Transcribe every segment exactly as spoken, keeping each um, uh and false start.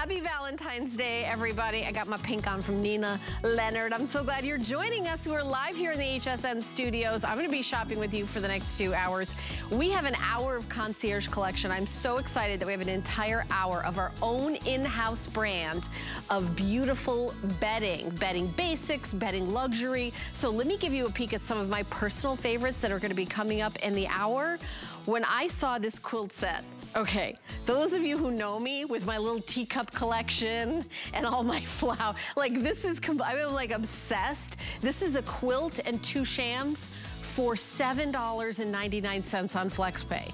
Happy Valentine's Day, everybody. I got my pink on from Nina Leonard. I'm so glad you're joining us. We're live here in the H S N studios. I'm going to be shopping with you for the next two hours. We have an hour of Concierge Collection. I'm so excited that we have an entire hour of our own in-house brand of beautiful bedding. Bedding basics, bedding luxury. So let me give you a peek at some of my personal favorites that are going to be coming up in the hour. When I saw this quilt set, okay, those of you who know me with my little teacup collection and all my flower, like this is, I'm like obsessed. This is a quilt and two shams for seven ninety-nine on FlexPay.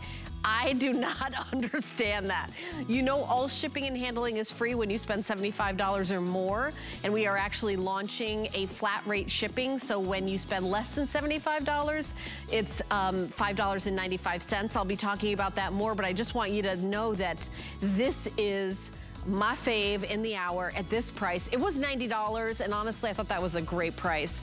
I do not understand that. You know, all shipping and handling is free when you spend seventy-five dollars or more, and we are actually launching a flat rate shipping, so when you spend less than seventy-five dollars, it's um, five ninety-five. I'll be talking about that more, but I just want you to know that this is my fave in the hour at this price. It was ninety dollars, and honestly, I thought that was a great price.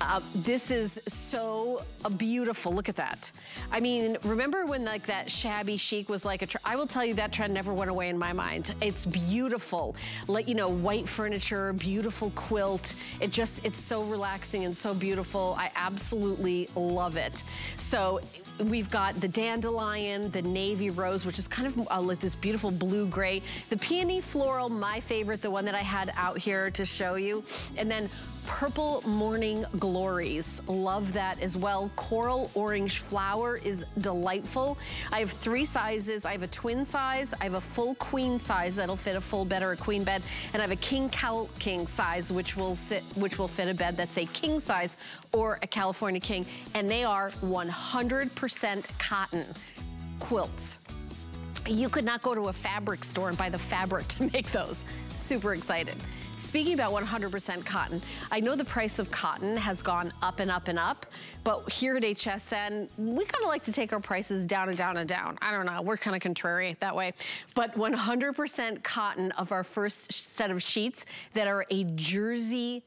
Uh, this is so uh, beautiful. Look at that. I mean, remember when like that shabby chic was like a tr I will tell you that trend never went away in my mind. It's beautiful. Like, you know, white furniture, beautiful quilt. It just, it's so relaxing and so beautiful. I absolutely love it. So we've got the dandelion, the navy rose, which is kind of uh, like this beautiful blue-gray. The peony floral, my favorite, the one that I had out here to show you. And then purple morning glories. Love that as well. Coral orange flower is delightful. I have three sizes. I have a twin size. I have a full queen size that'll fit a full bed or a queen bed. And I have a king cow king size, which will sit, which will fit a bed that's a king size or a California king. And they are one hundred percent cotton quilts. You could not go to a fabric store and buy the fabric to make those. Super excited. Speaking about one hundred percent cotton, I know the price of cotton has gone up and up and up, but here at H S N, we kind of like to take our prices down and down and down. I don't know, we're kind of contrary that way. But one hundred percent cotton of our first set of sheets that are a jersey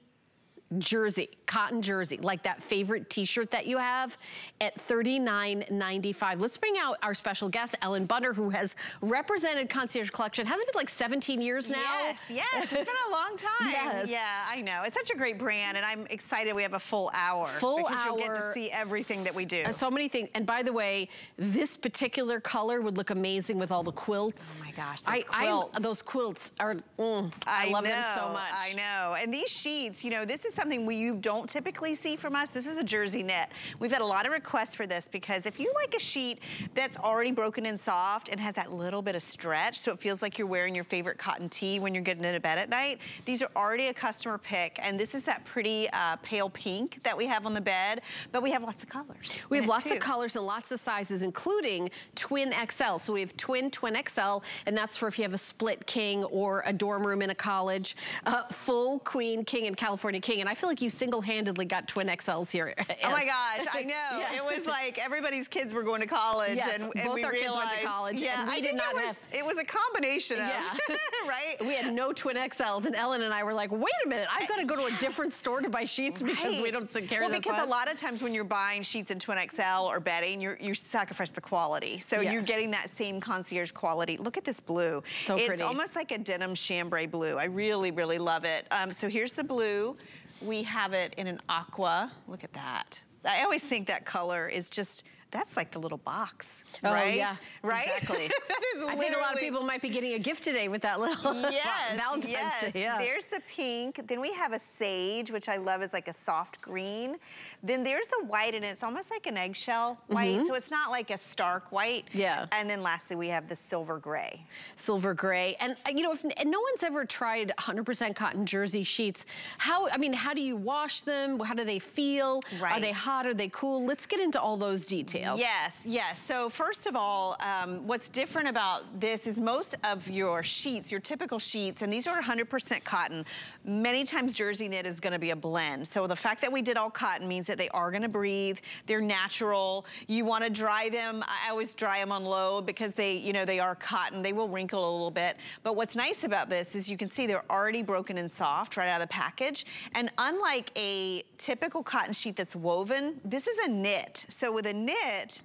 jersey, cotton jersey, like that favorite t-shirt that you have at thirty-nine ninety-five. Let's bring out our special guest, Ellen Bunner, who has represented Concierge Collection. Hasn't it been like seventeen years now? Yes, yes, it's been a long time. Yes. Yeah, I know. It's such a great brand, and I'm excited we have a full hour. Full because hour. Because you'll get to see everything that we do. So many things. And by the way, this particular color would look amazing with all the quilts. Oh my gosh, those I, quilts. I, those quilts are, mm, I, I love know, them so much. I know. And these sheets, you know, this is something we, you don't typically see from us. This is a jersey knit. We've had a lot of requests for this because if you like a sheet that's already broken and soft and has that little bit of stretch, so it feels like you're wearing your favorite cotton tee when you're getting into bed at night, these are already a customer pick, and this is that pretty uh, pale pink that we have on the bed, but we have lots of colors. We have lots too. of colors and lots of sizes, including twin X L. So we have twin, twin X L, and that's for if you have a split king or a dorm room in a college, uh, full queen, king, and California king. And I feel like you single-handedly got twin X Ls here. Oh my gosh, I know. Yes. It was like everybody's kids were going to college. Yes, and, and both we our realized, kids went to college. Yeah, and we I did not it was, have. It was a combination of, yeah. Right? We had no twin X Ls, and Ellen and I were like, wait a minute, I've got to go to a different store to buy sheets right. because we don't carry Well, because class. a lot of times when you're buying sheets in twin X L or bedding, you're, you sacrifice the quality. So yeah. you're getting that same concierge quality. Look at this blue. So it's pretty. It's almost like a denim chambray blue. I really, really love it. Um, so here's the blue. We have it in an aqua. Look at that. I always think that color is just, that's like the little box, oh, right? Yeah, right? Exactly. That is literally... I think a lot of people might be getting a gift today with that little yes, Valentine's yes. Day. Yeah. There's the pink. Then we have a sage, which I love is like a soft green. Then there's the white, and it's almost like an eggshell white. Mm-hmm. So it's not like a stark white. Yeah. And then lastly, we have the silver gray. Silver gray. And you know, if and no one's ever tried one hundred percent cotton jersey sheets, how, I mean, how do you wash them? How do they feel? Right. Are they hot? Are they cool? Let's get into all those details. Yes, yes. So first of all, um, what's different about this is most of your sheets, your typical sheets, and these are one hundred percent cotton. Many times jersey knit is going to be a blend. So the fact that we did all cotton means that they are going to breathe. They're natural. You want to dry them. I always dry them on low because they, you know, they are cotton. They will wrinkle a little bit. But what's nice about this is you can see they're already broken and soft right out of the package. And unlike a typical cotton sheet that's woven, this is a knit. So with a knit,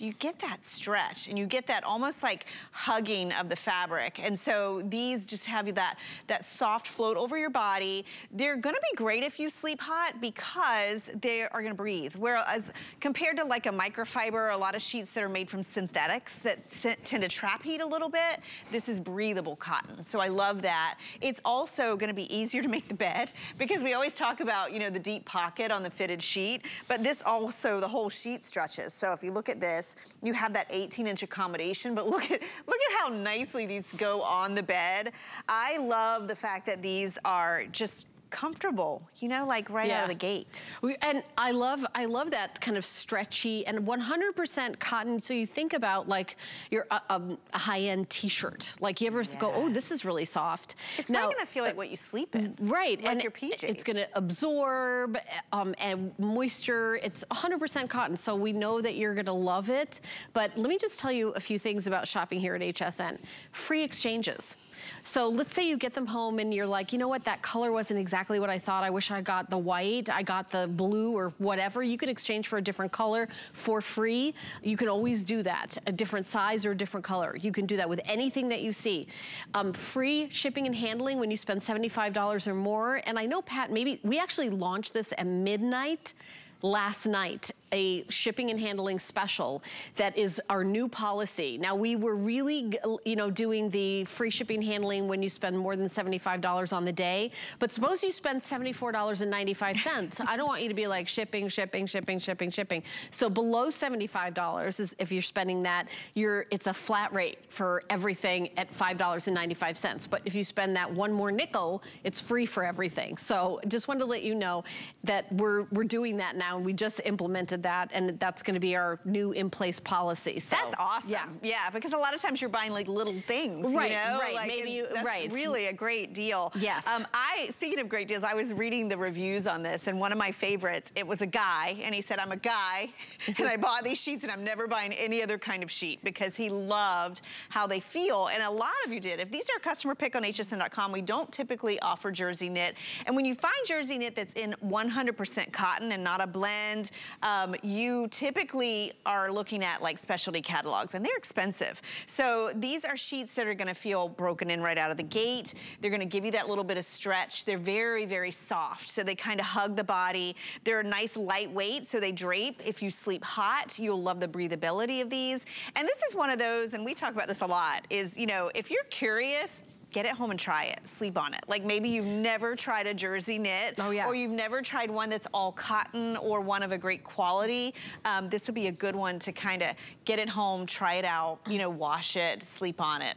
you get that stretch and you get that almost like hugging of the fabric. And so these just have that, that soft float over your body. They're gonna be great if you sleep hot because they are gonna breathe. Whereas compared to like a microfiber, a lot of sheets that are made from synthetics that tend to trap heat a little bit, this is breathable cotton. So I love that. It's also gonna be easier to make the bed because we always talk about, you know, the deep pocket on the fitted sheet, but this also, the whole sheet stretches. So if you look at this, you have that eighteen inch accommodation, but look at look at how nicely these go on the bed. I love the fact that these are just comfortable, you know, like right yeah. out of the gate. We, and I love, I love that kind of stretchy and one hundred percent cotton. So you think about like your uh, um, a high-end t-shirt. Like you ever yes. go, oh, this is really soft. It's now, probably gonna feel like uh, what you sleep in. Right. Like and your P Js. It's gonna absorb um, and moisture. It's one hundred percent cotton. So we know that you're gonna love it. But let me just tell you a few things about shopping here at H S N. Free exchanges. So let's say you get them home and you're like, you know what, that color wasn't exactly what I thought. I wish I got the white, I got the blue or whatever. You can exchange for a different color for free. You can always do that, a different size or a different color. You can do that with anything that you see. Um, free shipping and handling when you spend seventy-five dollars or more. And I know, Pat, maybe we actually launched this at midnight last night, a shipping and handling special that is our new policy. Now we were really, you know, doing the free shipping and handling when you spend more than seventy-five dollars on the day, but suppose you spend seventy-four ninety-five. I don't want you to be like shipping, shipping, shipping, shipping, shipping. So below seventy-five dollars is if you're spending that, you're, it's a flat rate for everything at five ninety-five. But if you spend that one more nickel, it's free for everything. So just wanted to let you know that we're, we're doing that now. We just implemented that, and that's going to be our new in-place policy. So that's awesome. Yeah. yeah, because a lot of times you're buying like little things, right? You know? Right. Like, Maybe you, that's right. really a great deal. Yes. Um, I speaking of great deals, I was reading the reviews on this, and one of my favorites. It was a guy, and he said, "I'm a guy, and I bought these sheets, and I'm never buying any other kind of sheet," because he loved how they feel. And a lot of you did. If these are a customer pick on H S N dot com, we don't typically offer jersey knit, and when you find jersey knit that's in one hundred percent cotton and not a blend, um, you typically are looking at like specialty catalogs, and they're expensive. So these are sheets that are gonna feel broken in right out of the gate. They're gonna give you that little bit of stretch. They're very, very soft, so they kind of hug the body. They're nice lightweight, so they drape. If you sleep hot, you'll love the breathability of these. And this is one of those, and we talk about this a lot, is, you know, if you're curious, get it home and try it, sleep on it. Like maybe you've never tried a jersey knit, oh, yeah. or you've never tried one that's all cotton or one of a great quality. Um, this would be a good one to kind of get it home, try it out, you know, wash it, sleep on it.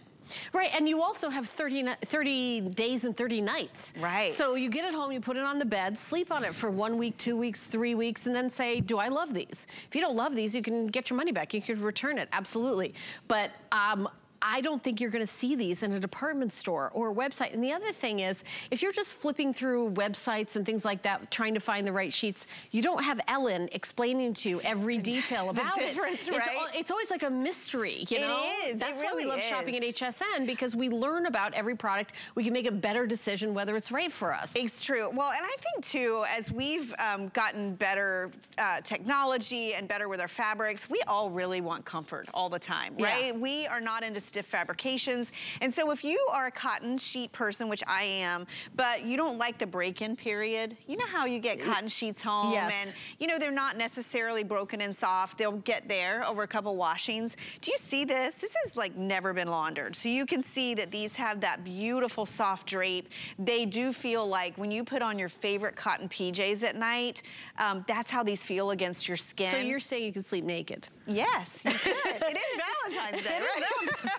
Right, and you also have thirty days and thirty nights. Right. So you get it home, you put it on the bed, sleep on it for one week, two weeks, three weeks, and then say, do I love these? If you don't love these, you can get your money back. You could return it, absolutely. But, um, I don't think you're gonna see these in a department store or a website. And the other thing is, if you're just flipping through websites and things like that, trying to find the right sheets, you don't have Ellen explaining to you every detail about the difference, it. Right? It's, all, it's always like a mystery, you it know? It is, That's it really why we love is. shopping at H S N, because we learn about every product. We can make a better decision whether it's right for us. It's true. Well, and I think too, as we've um, gotten better uh, technology and better with our fabrics, we all really want comfort all the time, right? Yeah. We are not into stiff fabrications. And so if you are a cotton sheet person, which I am, but you don't like the break-in period, you know how you get cotton sheets home yes. and you know they're not necessarily broken and soft. They'll get there over a couple washings. Do you see this? This has like never been laundered. So you can see that these have that beautiful soft drape. They do feel like when you put on your favorite cotton P Js at night, um, that's how these feel against your skin. So you're saying you can sleep naked? Yes, you could. It is Valentine's Day, right? Valentine's Day.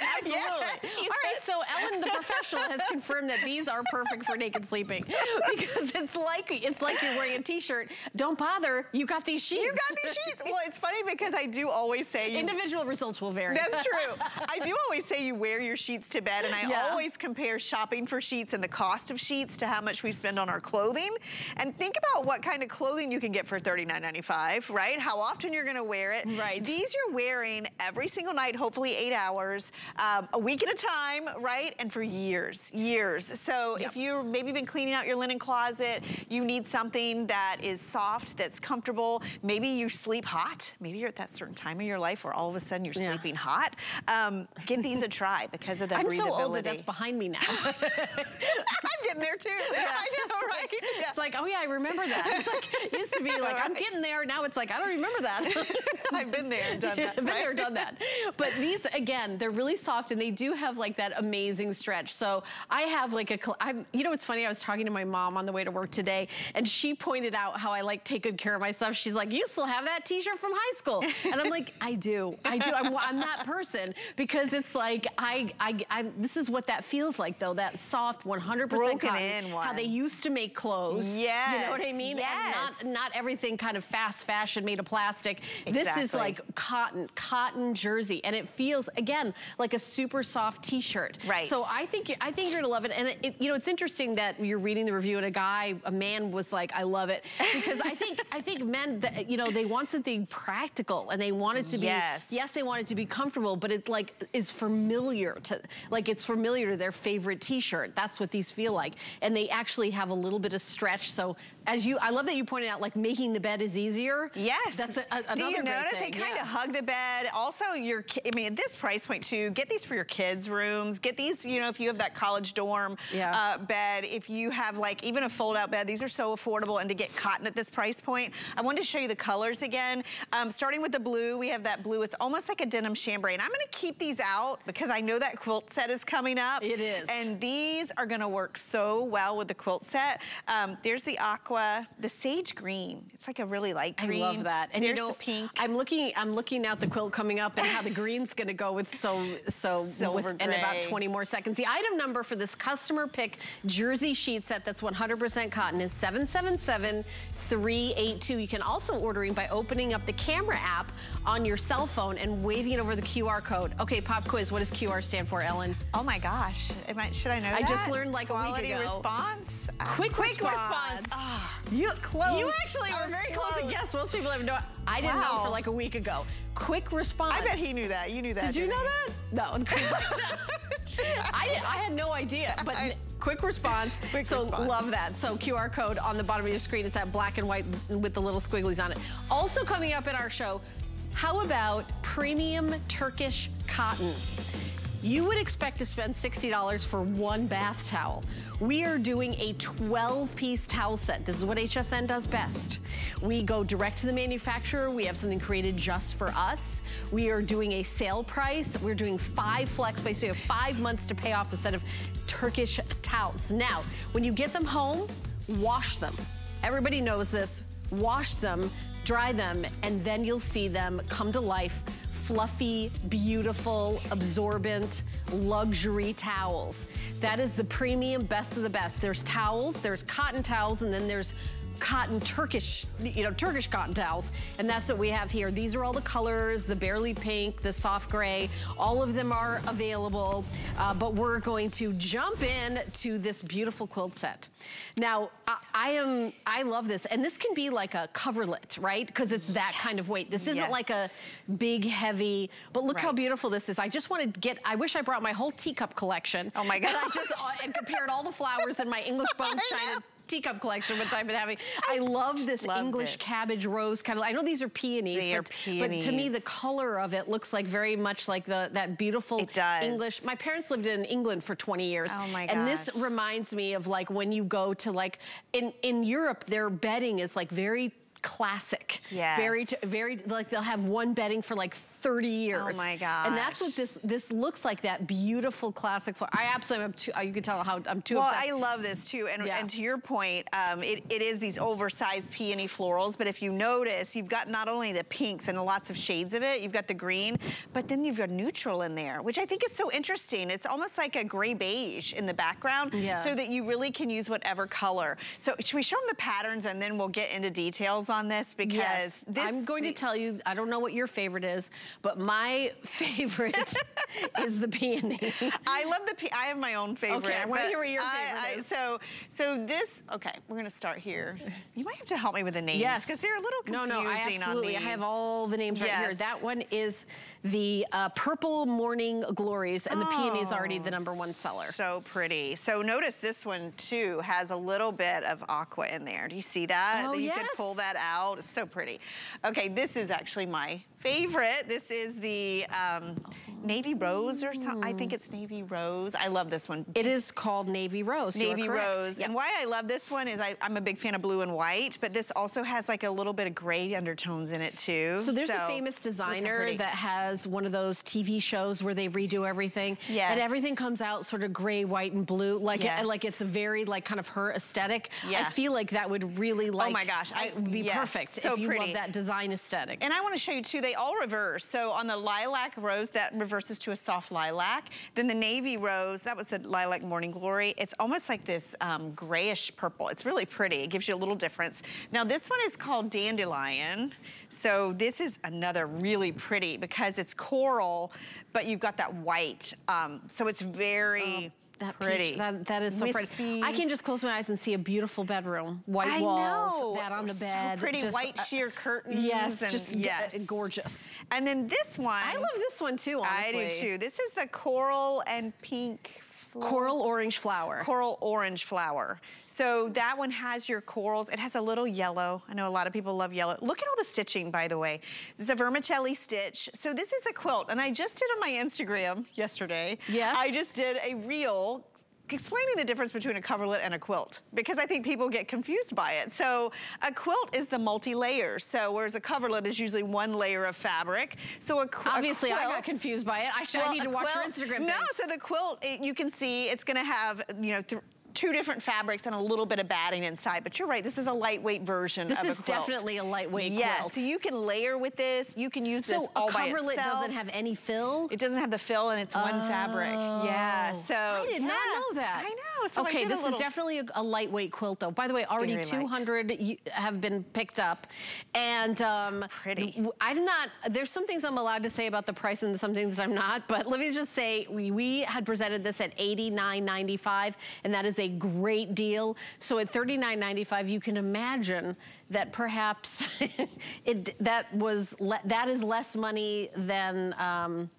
Absolutely. Yes, all right, so Ellen the professional has confirmed that these are perfect for naked sleeping, because it's like it's like you're wearing a t-shirt. Don't bother, you got these sheets. You got these sheets. Well, it's funny because I do always say you, individual results will vary. That's true. I do always say you wear your sheets to bed, and I yeah. always compare shopping for sheets and the cost of sheets to how much we spend on our clothing. And think about what kind of clothing you can get for thirty-nine ninety-five, right? How often you're going to wear it. Right. These you're wearing every single night, hopefully eight hours. Uh, um, a week at a time, right? And for years, years. So yep. if you've maybe been cleaning out your linen closet, you need something that is soft, that's comfortable. Maybe you sleep hot. Maybe you're at that certain time in your life where all of a sudden you're yeah. sleeping hot. Um, give these a try because of the I'm breathability. I'm so old that that's behind me now. I'm getting there too. Yeah. I know, right? Yeah. It's like, oh yeah, I remember that. It's like, it used to be like, right. I'm getting there. Now it's like, I don't remember that. I've been there, done that. I've been right? there, done that. But these, again, they're really soft and they do have like that amazing stretch. So I have like a, I'm, you know, it's funny. I was talking to my mom on the way to work today and she pointed out how I like take good care of myself. She's like, you still have that t-shirt from high school. And I'm like, I do, I do. I'm, I'm that person because it's like, I, I, I, this is what that feels like though. That soft one hundred percent broken cotton, in one. How they used to make clothes. Yeah. You know what I mean? Yes. And not, not everything kind of fast fashion made of plastic. Exactly. This is like cotton, cotton jersey. And it feels, again, like a super soft t-shirt. Right. So I think, I think you're gonna love it. And it, it, you know, it's interesting that you're reading the review and a guy, a man was like, I love it. Because I think, I think men, you know, they want something practical and they want it to be, yes, yes they want it to be comfortable, but it like is familiar to, like it's familiar to their favorite t-shirt. That's what these feel like. And they actually have a little bit of stretch. So as you, I love that you pointed out, like making the bed is easier. Yes. That's a, a, do you notice they kind yeah. of hug the bed? Also, your, I mean, at this price point too, get these for your kids' rooms. Get these, you know, if you have that college dorm yeah. uh, bed, if you have like even a fold-out bed, these are so affordable. And to get cotton at this price point, I wanted to show you the colors again. Um, starting with the blue, we have that blue. It's almost like a denim chambray. And I'm going to keep these out because I know that quilt set is coming up. It is. And these are going to work so well with the quilt set. Um, there's the aqua, the sage green. It's like a really light green. I love that. And there's you know, the pink. I'm looking, I'm looking out the quilt coming up and how the green's going to go with so, so, Silver with, in about twenty more seconds. The item number for this customer pick jersey sheet set that's one hundred percent cotton is seven seven seven three eight two. You can also order in by opening up the camera app on your cell phone and waving it over the Q R code. Okay, pop quiz. What does Q R stand for, Ellen? Oh my gosh. Am I, should I know I that? I just learned like Quality a week ago. Response? Uh, quick, quick response. response. Oh, you, close. You actually I were very close. close to guess. Most people have no I didn't wow. know for like a week ago. Quick response. I bet he knew that. You knew that. Did you know he? that? No. I, I had no idea. But I, quick response. Quick so response. Love that. So Q R code on the bottom of your screen. It's that black and white with the little squigglies on it. Also coming up in our show, how about premium Turkish cotton? You would expect to spend sixty dollars for one bath towel. We are doing a twelve piece towel set. This is what H S N does best. We go direct to the manufacturer. We have something created just for us. We are doing a sale price. We're doing five FlexPay, so you have five months to pay off a set of Turkish towels. Now, when you get them home, wash them. Everybody knows this. Wash them, dry them, and then you'll see them come to life. Fluffy, beautiful, absorbent, luxury towels. That is the premium, best of the best. There's towels, there's cotton towels, and then there's cotton Turkish, you know, Turkish cotton towels. And that's what we have here. These are all the colors, the barely pink, the soft gray, all of them are available. Uh, but we're going to jump in to this beautiful quilt set. Now, I, I am, I love this. And this can be like a coverlet, right? Because it's that yes. kind of weight. This isn't yes. like a big, heavy, but look right. how beautiful this is. I just want to get, I wish I brought my whole teacup collection. Oh my God. I just and compared all the flowers in my English bone china teacup collection, which I've been having. I, I love this love English this. cabbage rose kind of, I know these are peonies, they but, are peonies, but to me the color of it looks like very much like the that beautiful English. My parents lived in England for twenty years. Oh my gosh. And this reminds me of like when you go to like, in, in Europe, their bedding is like very classic. Yes. Very, very, like they'll have one bedding for like thirty years. Oh my gosh. And that's what this, this looks like, that beautiful classic floor. I absolutely am too, you can tell how I'm too Well, upset. I love this too. And, yeah. and to your point, um, it, it is these oversized peony florals, but if you notice, you've got not only the pinks and lots of shades of it, you've got the green, but then you've got neutral in there, which I think is so interesting. It's almost like a gray beige in the background yeah. so that you really can use whatever color. So should we show them the patterns and then we'll get into details on this because yes. this I'm going to tell you, I don't know what your favorite is, but my favorite is the peony. I love the peony. I have my own favorite. Okay, I want to hear what your favorite I, I, is. So, so this, okay, we're going to start here. You might have to help me with the names. Yes. Because they're a little confusing no, no, I absolutely, on these. I have all the names yes. right here. That one is the uh, Purple Morning Glories, and oh, the peony is already the number one seller. So pretty. So notice this one, too, has a little bit of aqua in there. Do you see that? Oh, you yes. could pull that out. It's so pretty. Okay, this is actually my favorite. This is the um, Navy Rose or something. I think it's Navy Rose. I love this one. It is called Navy Rose. Navy Rose. Yep. And why I love this one is I, I'm a big fan of blue and white, but this also has like a little bit of gray undertones in it too. So there's so, a famous designer that has one of those T V shows where they redo everything. Yes. And everything comes out sort of gray, white, and blue. Like, yes. it, like it's a very like kind of her aesthetic. Yeah. I feel like that would really like. Oh my gosh. I, it would be yes. perfect so if you pretty. love that design aesthetic. And I want to show you too, they all reverse. So on the lilac rose, that reverses to a soft lilac. Then the navy rose, that was the lilac morning glory. It's almost like this um, grayish purple. It's really pretty. It gives you a little difference. Now this one is called dandelion. So this is another really pretty because it's coral, but you've got that white. Um, so it's very... Oh. That pretty. Peach, that, that is so Wispy. pretty. I can just close my eyes and see a beautiful bedroom. White I walls, know. that on the bed. So pretty, just, white uh, sheer curtains. Yes, and just yes. gorgeous. And then this one. I love this one too, honestly. I do too. This is the coral and pink. Coral orange flower. Coral orange flower. So that one has your corals. It has a little yellow. I know a lot of people love yellow. Look at all the stitching, by the way. This is a vermicelli stitch. So this is a quilt, and I just did on my Instagram yesterday. Yes. I just did a reel explaining the difference between a coverlet and a quilt, because I think people get confused by it. So a quilt is the multi-layer. So whereas a coverlet is usually one layer of fabric. So a quilt. Obviously a quilt, I got confused by it. I should well, I need to watch quilt, her Instagram. No, thing. so the quilt, it, you can see it's gonna have, you know, th two different fabrics and a little bit of batting inside, but you're right, this is a lightweight version this of a quilt. This is definitely a lightweight yes, quilt. Yes, so you can layer with this, you can use so this all by itself. So a coverlet doesn't have any fill? It doesn't have the fill and it's oh. one fabric. Yeah, so. I did yeah. not know that. I know. So okay, this little... is definitely a, a lightweight quilt though. By the way, already Very two hundred light. have been picked up. And um, so pretty. I did not, there's some things I'm allowed to say about the price and some things I'm not, but let me just say, we, we had presented this at eighty-nine ninety-five, and that is a great deal. So at thirty-nine ninety-five, you can imagine that perhaps it that was le that is less money than um,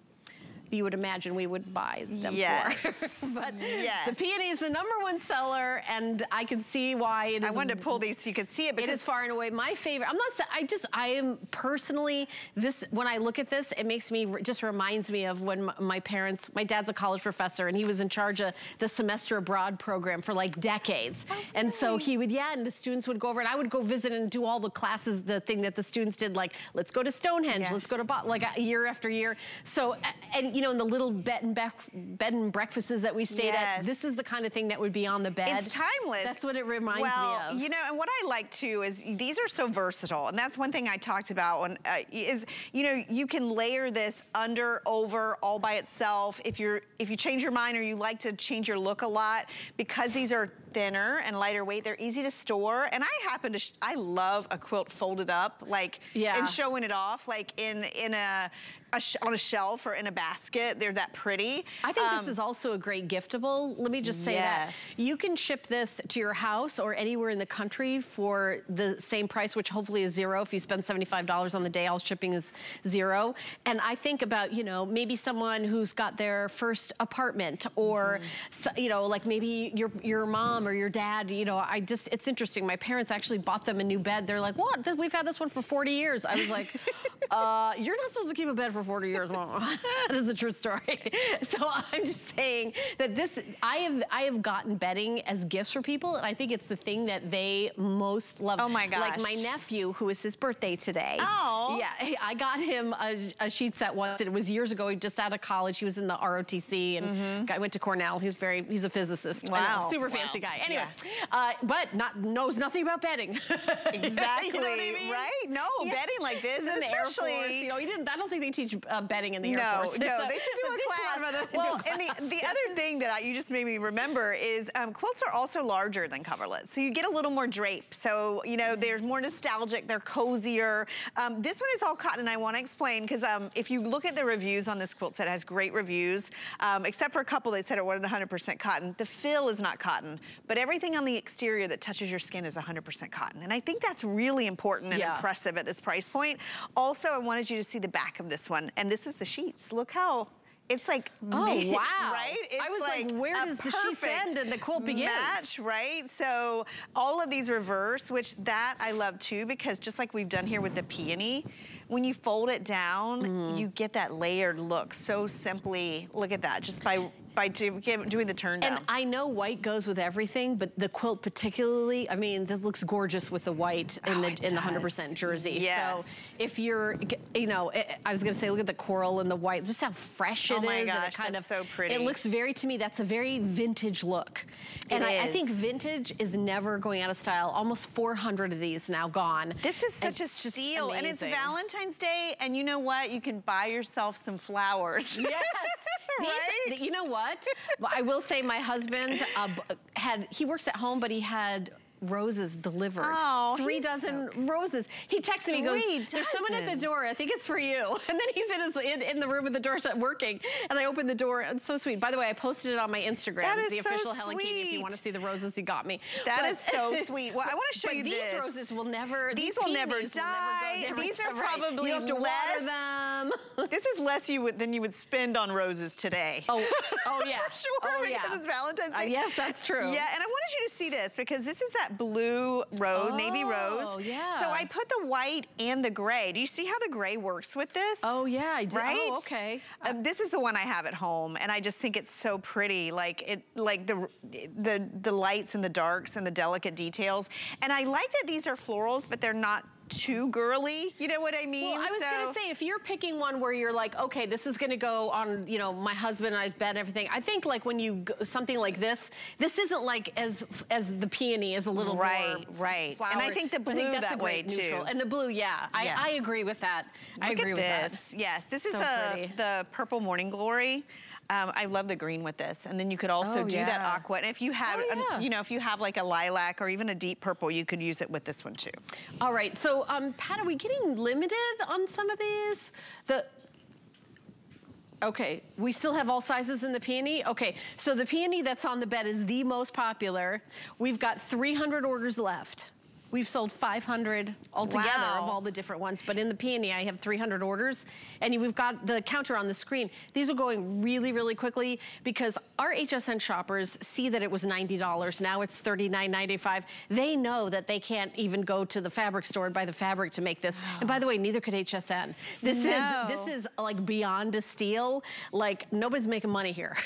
you would imagine we would buy them yes. for. But yes. the peony is the number one seller, and I can see why it is. I wanted to pull these so you could see it. Because it is far and away my favorite. I'm not, I just, I am personally, this, when I look at this, it makes me, just reminds me of when my parents, my dad's a college professor, and he was in charge of the semester abroad program for like decades. Okay. And so he would, yeah, and the students would go over, and I would go visit and do all the classes, the thing that the students did, like, let's go to Stonehenge, yeah. let's go to, like year after year. So, and you You know, in the little bed and, bed and breakfasts that we stayed yes. at, this is the kind of thing that would be on the bed. It's timeless. That's what it reminds well, me of. Well, you know, and what I like too is these are so versatile, and that's one thing I talked about. When, uh, is you know you can layer this under, over, all by itself. If you're if you change your mind or you like to change your look a lot, because these are thinner and lighter weight, they're easy to store. And I happen to, sh I love a quilt folded up, like yeah. and showing it off, like in in a. A sh on a shelf or in a basket. They're that pretty. I think um, this is also a great giftable. Let me just say yes. that. You can ship this to your house or anywhere in the country for the same price, which hopefully is zero. If you spend seventy-five dollars on the day, all shipping is zero. And I think about, you know, maybe someone who's got their first apartment or, mm-hmm. so, you know, like maybe your your mom or your dad, you know, I just, it's interesting. My parents actually bought them a new bed. They're like, what? We've had this one for forty years. I was like, uh, you're not supposed to keep a bed for forty years long. That is a true story. So I'm just saying that this, I have I have gotten bedding as gifts for people, and I think it's the thing that they most love. Oh my gosh. Like my nephew, who is his birthday today. Oh. Yeah, I got him a, a sheet set once. It was years ago, just out of college. He was in the R O T C and mm-hmm. guy went to Cornell. He's very, he's a physicist. Wow. Know, super wow. fancy guy. Anyway, yeah. uh, but not knows nothing about bedding. Exactly. You know what I mean? Right? No, yeah. bedding like this, especially course, you know, you didn't, I don't think they teach uh, betting in the Air Force. No, no, they should do a class. Well, and the, the other thing that I, you just made me remember is um, quilts are also larger than coverlets. So you get a little more drape. So, you know, they're more nostalgic, they're cozier. Um, this one is all cotton, and I want to explain, because um, if you look at the reviews on this quilt set, it has great reviews, um, except for a couple that said it wasn't one hundred percent cotton. The fill is not cotton, but everything on the exterior that touches your skin is one hundred percent cotton. And I think that's really important and yeah. impressive at this price point. Also, I wanted you to see the back of this one. And this is the sheets. Look how... It's like, oh, made, wow. right? It's I was like, like where does the sheets end and the quilt begins? Match, right? So all of these reverse, which that I love too, because just like we've done here with the peony, when you fold it down, mm. you get that layered look so simply. Look at that, just by... by doing the turn down. And I know white goes with everything, but the quilt particularly, I mean, this looks gorgeous with the white in oh, the in the one hundred percent jersey. Yes. So if you're, you know, I was gonna say, look at the coral and the white, just how fresh it oh my is. Gosh, and it kind that's of, so pretty. It looks very, to me, that's a very vintage look. It and I, I think vintage is never going out of style. Almost four hundred of these now gone. This is such it's a steal, amazing. And it's Valentine's Day, and you know what? You can buy yourself some flowers. Yes. Right? You know what? I will say my husband uh, had, he works at home, but he had roses delivered. Oh, three dozen so... roses. He texted me, he goes, dozen. There's someone at the door. I think it's for you. And then he's in, his, in, in the room with the door shut working. And I opened the door. It's so sweet. By the way, I posted it on my Instagram. That is the official so Helen Keaney, if you want to see the roses he got me. That but, is so sweet. Well, I want to show you these this. These roses will never, these, these will never die. Will never go, never these are right. probably you have to less. Water them. This is less you would, than you would spend on roses today. Oh, oh yeah. For sure, oh, because yeah. it's Valentine's Day. Uh, yes, that's true. Yeah, and I wanted you to see this because this is that blue rose, oh, navy rose. Yeah. So I put the white and the gray. Do you see how the gray works with this? Oh yeah, I do. Right? Oh, okay. Um, this is the one I have at home, and I just think it's so pretty. Like it, like the the the lights and the darks and the delicate details. And I like that these are florals, but they're not too girly, you know what I mean? Well, I was so. gonna say, if you're picking one where you're like, okay, this is gonna go on, you know, my husband and I bet everything. I think like when you go, something like this, this isn't like as as the peony is a little right, more right. flowered. And I think the blue think that's that a way neutral. Too. And the blue, yeah, yeah. I, I agree with that. Look I agree at this. With that. Yes, this is so the pretty. the purple morning glory. Um, I love the green with this, and then you could also oh, do yeah. that aqua. And if you have, oh, yeah. a, you know, if you have like a lilac or even a deep purple, you could use it with this one too. All right, so um, Pat, are we getting limited on some of these? The okay, we still have all sizes in the peony? Okay, so the peony that's on the bed is the most popular. We've got three hundred orders left. We've sold five hundred altogether wow. of all the different ones, but in the peony, I have three hundred orders, and we've got the counter on the screen. These are going really, really quickly because our H S N shoppers see that it was ninety dollars, now it's thirty-nine ninety-five. They know that they can't even go to the fabric store and buy the fabric to make this. Wow. And by the way, neither could H S N. This no. is this is like beyond a steal. Like nobody's making money here.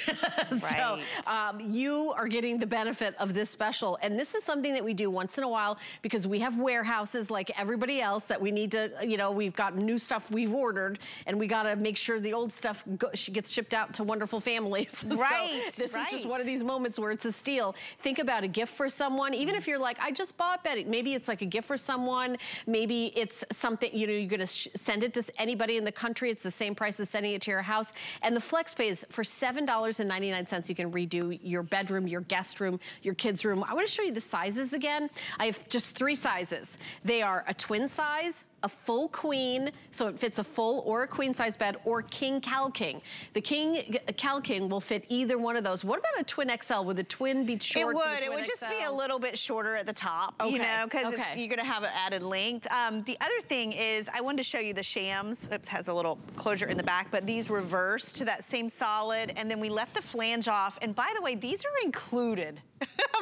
Right. So um, you are getting the benefit of this special, and this is something that we do once in a while because. Because we have warehouses like everybody else that we need to, you know, we've got new stuff we've ordered, and we got to make sure the old stuff go, gets shipped out to wonderful families. Right. So this right. is just one of these moments where it's a steal. Think about a gift for someone. Even mm-hmm. if you're like, I just bought Betty. Maybe it's like a gift for someone. Maybe it's something, you know, you're going to send it to anybody in the country. It's the same price as sending it to your house. And the FlexPay is for seven ninety-nine. You can redo your bedroom, your guest room, your kids' room. I want to show you the sizes again. I have just three. Three sizes. They are a twin size, a full queen, so it fits a full or a queen size bed, or king cal king. The king cal king will fit either one of those. What about a twin X L? Would the twin be short? It would. It would just be a little bit shorter at the top, okay. you know, because okay. you're going to have an added length. Um, the other thing is, I wanted to show you the shams. It has a little closure in the back, but these reverse to that same solid, and then we left the flange off. And by the way, these are included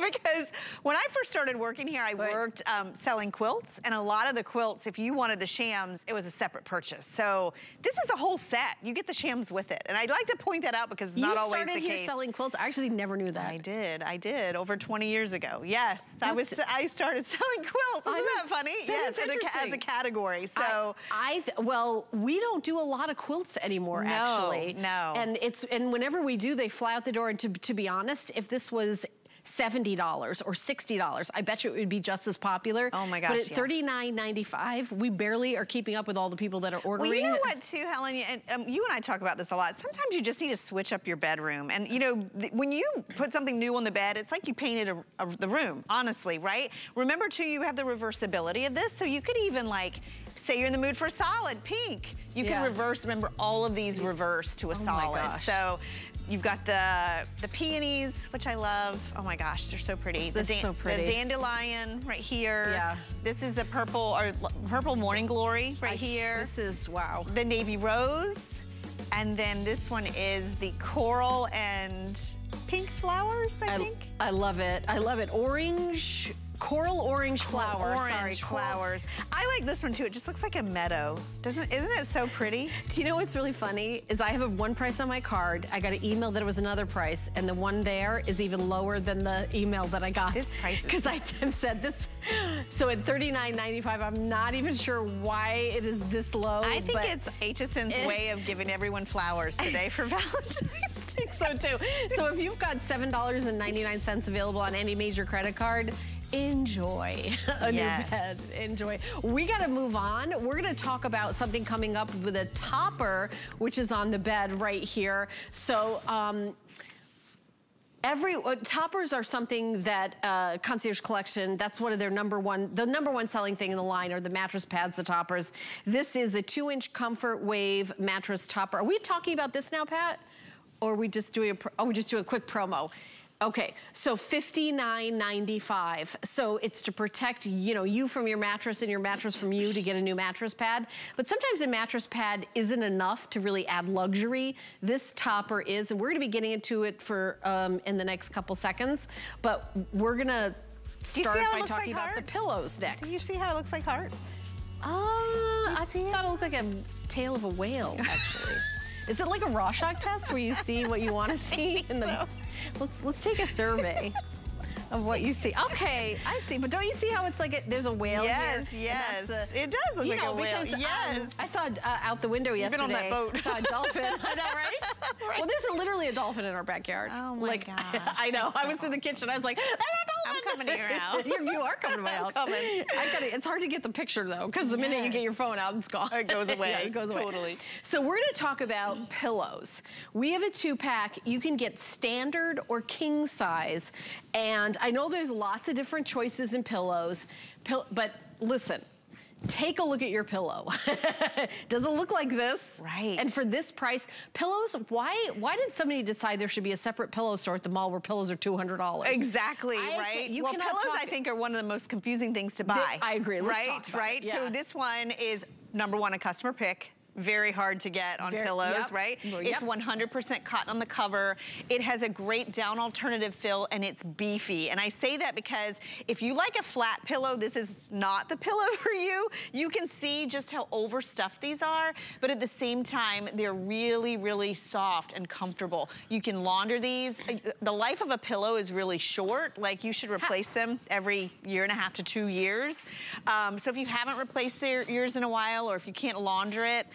because when I first started working here, I worked um, selling quilts, and a lot of the quilts, if you want of the shams, it was a separate purchase. So this is a whole set. You get the shams with it. And I'd like to point that out because it's not always the case. You started here selling quilts. I actually never knew that. I did. I did. Over twenty years ago. Yes. That was, I started selling quilts. Isn't that funny? Yes, as a category. So I, I well, we don't do a lot of quilts anymore, actually. No, no. And it's, and whenever we do, they fly out the door. And to, to be honest, if this was seventy dollars or sixty dollars. I bet you it would be just as popular. Oh my gosh, but at yeah. thirty-nine ninety-five, we barely are keeping up with all the people that are ordering. Well, you know what too, Helen, and um, you and I talk about this a lot. Sometimes you just need to switch up your bedroom. And you know, when you put something new on the bed, it's like you painted a, a, the room, honestly, right? Remember too, you have the reversibility of this, so you could even like, say you're in the mood for solid pink. You yeah. can reverse, remember all of these reverse to a oh solid. So you've got the the peonies, which I love. Oh my gosh, they're so pretty. The, so pretty. The dandelion right here. Yeah. This is the purple, or purple morning glory right I, here. This is, wow. The navy rose. And then this one is the coral and pink flowers, I, I think. I love it, I love it. Orange. Coral orange flowers. Orange Sorry, flowers. Coral. I like this one too. It just looks like a meadow. Doesn't isn't it so pretty? Do you know what's really funny? Is I have a one price on my card. I got an email that it was another price, and the one there is even lower than the email that I got. This price. Because I said this. So at thirty-nine ninety-five, I'm not even sure why it is this low. I think it's H S N's it, way of giving everyone flowers today for Valentine's Day. So too. So if you've got seven dollars and ninety-nine cents available on any major credit card, enjoy a yes. new bed. Enjoy. We got to move on. We're going to talk about something coming up with a topper, which is on the bed right here. So, um... Every, uh, toppers are something that uh, Concierge Collection, that's one of their number one, the number one selling thing in the line are the mattress pads, the toppers. This is a two inch comfort wave mattress topper. Are we talking about this now, Pat? Or are we just doing a, oh, we just do a quick promo. Okay, so fifty-nine ninety-five. So it's to protect, you know, you from your mattress and your mattress from you to get a new mattress pad. But sometimes a mattress pad isn't enough to really add luxury. This topper is, and we're gonna be getting into it for um, in the next couple seconds. But we're gonna start by talking about the pillows next. Do you see how it looks like hearts? Uh, I thought it looked like a tail of a whale, actually. Is it like a Rorschach test where you see what you want to see? In the, so. let's, let's take a survey of what you see. Okay, I see. But don't you see how it's like a, there's a whale yes, here? Yes, yes. It does look you like know, a whale. Because, yes. Um, I saw uh, out the window yesterday. You've been on that boat. I saw a dolphin. I know, right? right? Well, there's a, literally a dolphin in our backyard. Oh, my like, gosh. I know. So I was awesome. in the kitchen. I was like, there's a dolphin. I'm coming to your house. You're, you are coming to my house. I'm coming. I gotta, it's hard to get the picture, though, because the yes. minute you get your phone out, it's gone. It goes away. yeah, it goes away. Totally. So we're going to talk about pillows. We have a two-pack. You can get standard or king size. And I know there's lots of different choices in pillows, pill but listen. Take a look at your pillow. Does it look like this? Right. And for this price, pillows, why why did somebody decide there should be a separate pillow store at the mall where pillows are two hundred dollars? Exactly, I, right? You well, pillows, talk, I think, are one of the most confusing things to buy. I agree. Let's right, talk about right? It. Yeah. So this one is, number one, a customer pick. Very hard to get on Very, pillows, yep. right? Well, yep. It's one hundred percent cotton on the cover. It has a great down alternative fill, and it's beefy. And I say that because if you like a flat pillow, this is not the pillow for you. You can see just how overstuffed these are, but at the same time, they're really, really soft and comfortable. You can launder these. The life of a pillow is really short. Like, you should replace them every year and a half to two years. Um, so if you haven't replaced their, yours in a while, or if you can't launder it,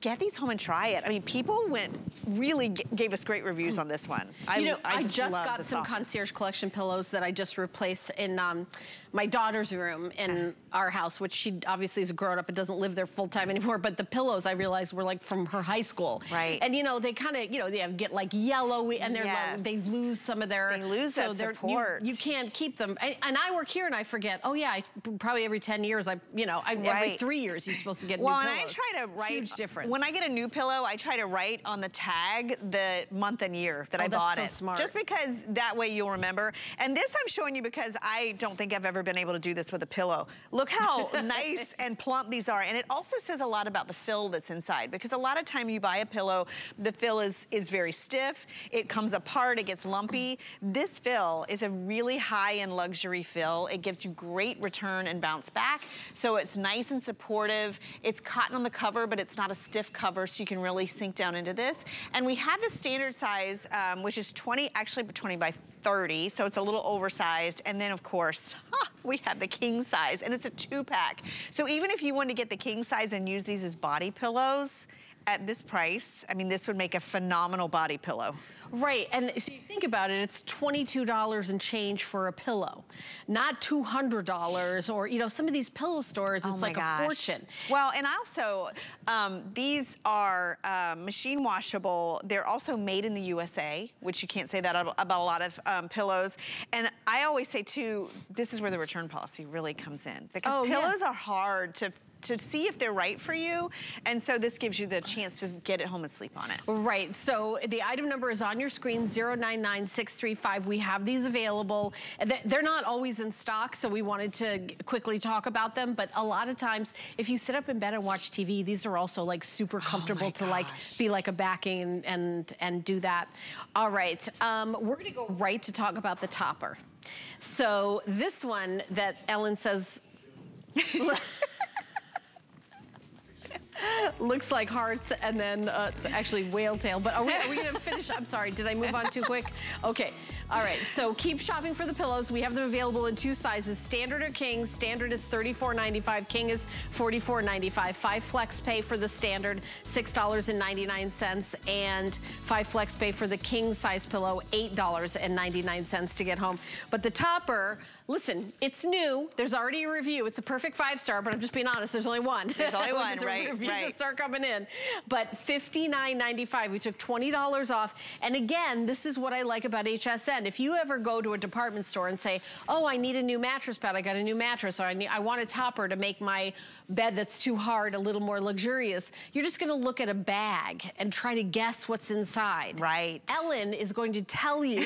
get these home and try it. I mean, people went really g gave us great reviews on this one. I, you know, I just, I just love got some office. Concierge Collection pillows that I just replaced in um, my daughter's room in our house, which she obviously is a grown up and doesn't live there full time anymore. But the pillows, I realized, were like from her high school. Right. And you know, they kind of, you know, they have, get like yellowy, and they're yes. like, they lose some of their. They lose so that support. You, you can't keep them. I, and I work here, and I forget. Oh yeah, I, probably every ten years, I you know, I, right. every three years, you're supposed to get. Well, new and pillows. I try to write. Huge difference. When I get a new pillow, I try to write on the tag the month and year that oh, I bought that's so it. Smart. Just because that way you'll remember. And this I'm showing you because I don't think I've ever been able to do this with a pillow. Look how nice and plump these are. And it also says a lot about the fill that's inside, because a lot of time you buy a pillow, the fill is, is very stiff. It comes apart, it gets lumpy. This fill is a really high-end luxury fill. It gives you great return and bounce back. So it's nice and supportive. It's cotton on the cover, but it's not a stiff cover, so you can really sink down into this. And we have the standard size, um, which is twenty, actually twenty by thirty, so it's a little oversized. And then, of course, huh, we have the king size, and it's a two pack. So even if you want to get the king size and use these as body pillows, at this price, I mean, this would make a phenomenal body pillow. Right, and so you think about it, it's twenty-two dollars and change for a pillow, not two hundred dollars, or, you know, some of these pillow stores, it's oh like gosh. a fortune. Well, and also, um, these are uh, machine washable. They're also made in the U S A, which you can't say that about a lot of um, pillows. And I always say, too, this is where the return policy really comes in, because oh, pillows yeah. are hard to... to see if they're right for you. And so this gives you the chance to get it home and sleep on it. Right, so the item number is on your screen, zero nine nine six three five. We have these available. They're not always in stock, so we wanted to quickly talk about them, but a lot of times, if you sit up in bed and watch T V, these are also like super comfortable oh to like be like a backing and, and, and do that. All right, um, we're gonna go right to talk about the topper. So this one that Ellen says, looks like hearts and then uh, it's actually whale tail. But are we, are we gonna finish? I'm sorry, did I move on too quick? Okay, all right, so keep shopping for the pillows. We have them available in two sizes, standard or king. Standard is thirty-four ninety-five, king is forty-four ninety-five. Five flex pay for the standard, six ninety-nine, and five flex pay for the king size pillow, eight ninety-nine to get home. But the topper, listen, it's new. There's already a review. It's a perfect five star, but I'm just being honest. There's only one. There's only one, right? Reviews right. Just start coming in. But fifty-nine ninety-five. We took twenty dollars off. And again, this is what I like about H S N. If you ever go to a department store and say, "Oh, I need a new mattress pad. I got a new mattress, or I need, I want a topper to make my bed that's too hard a little more luxurious," you're just going to look at a bag and try to guess what's inside. Right. Ellen is going to tell you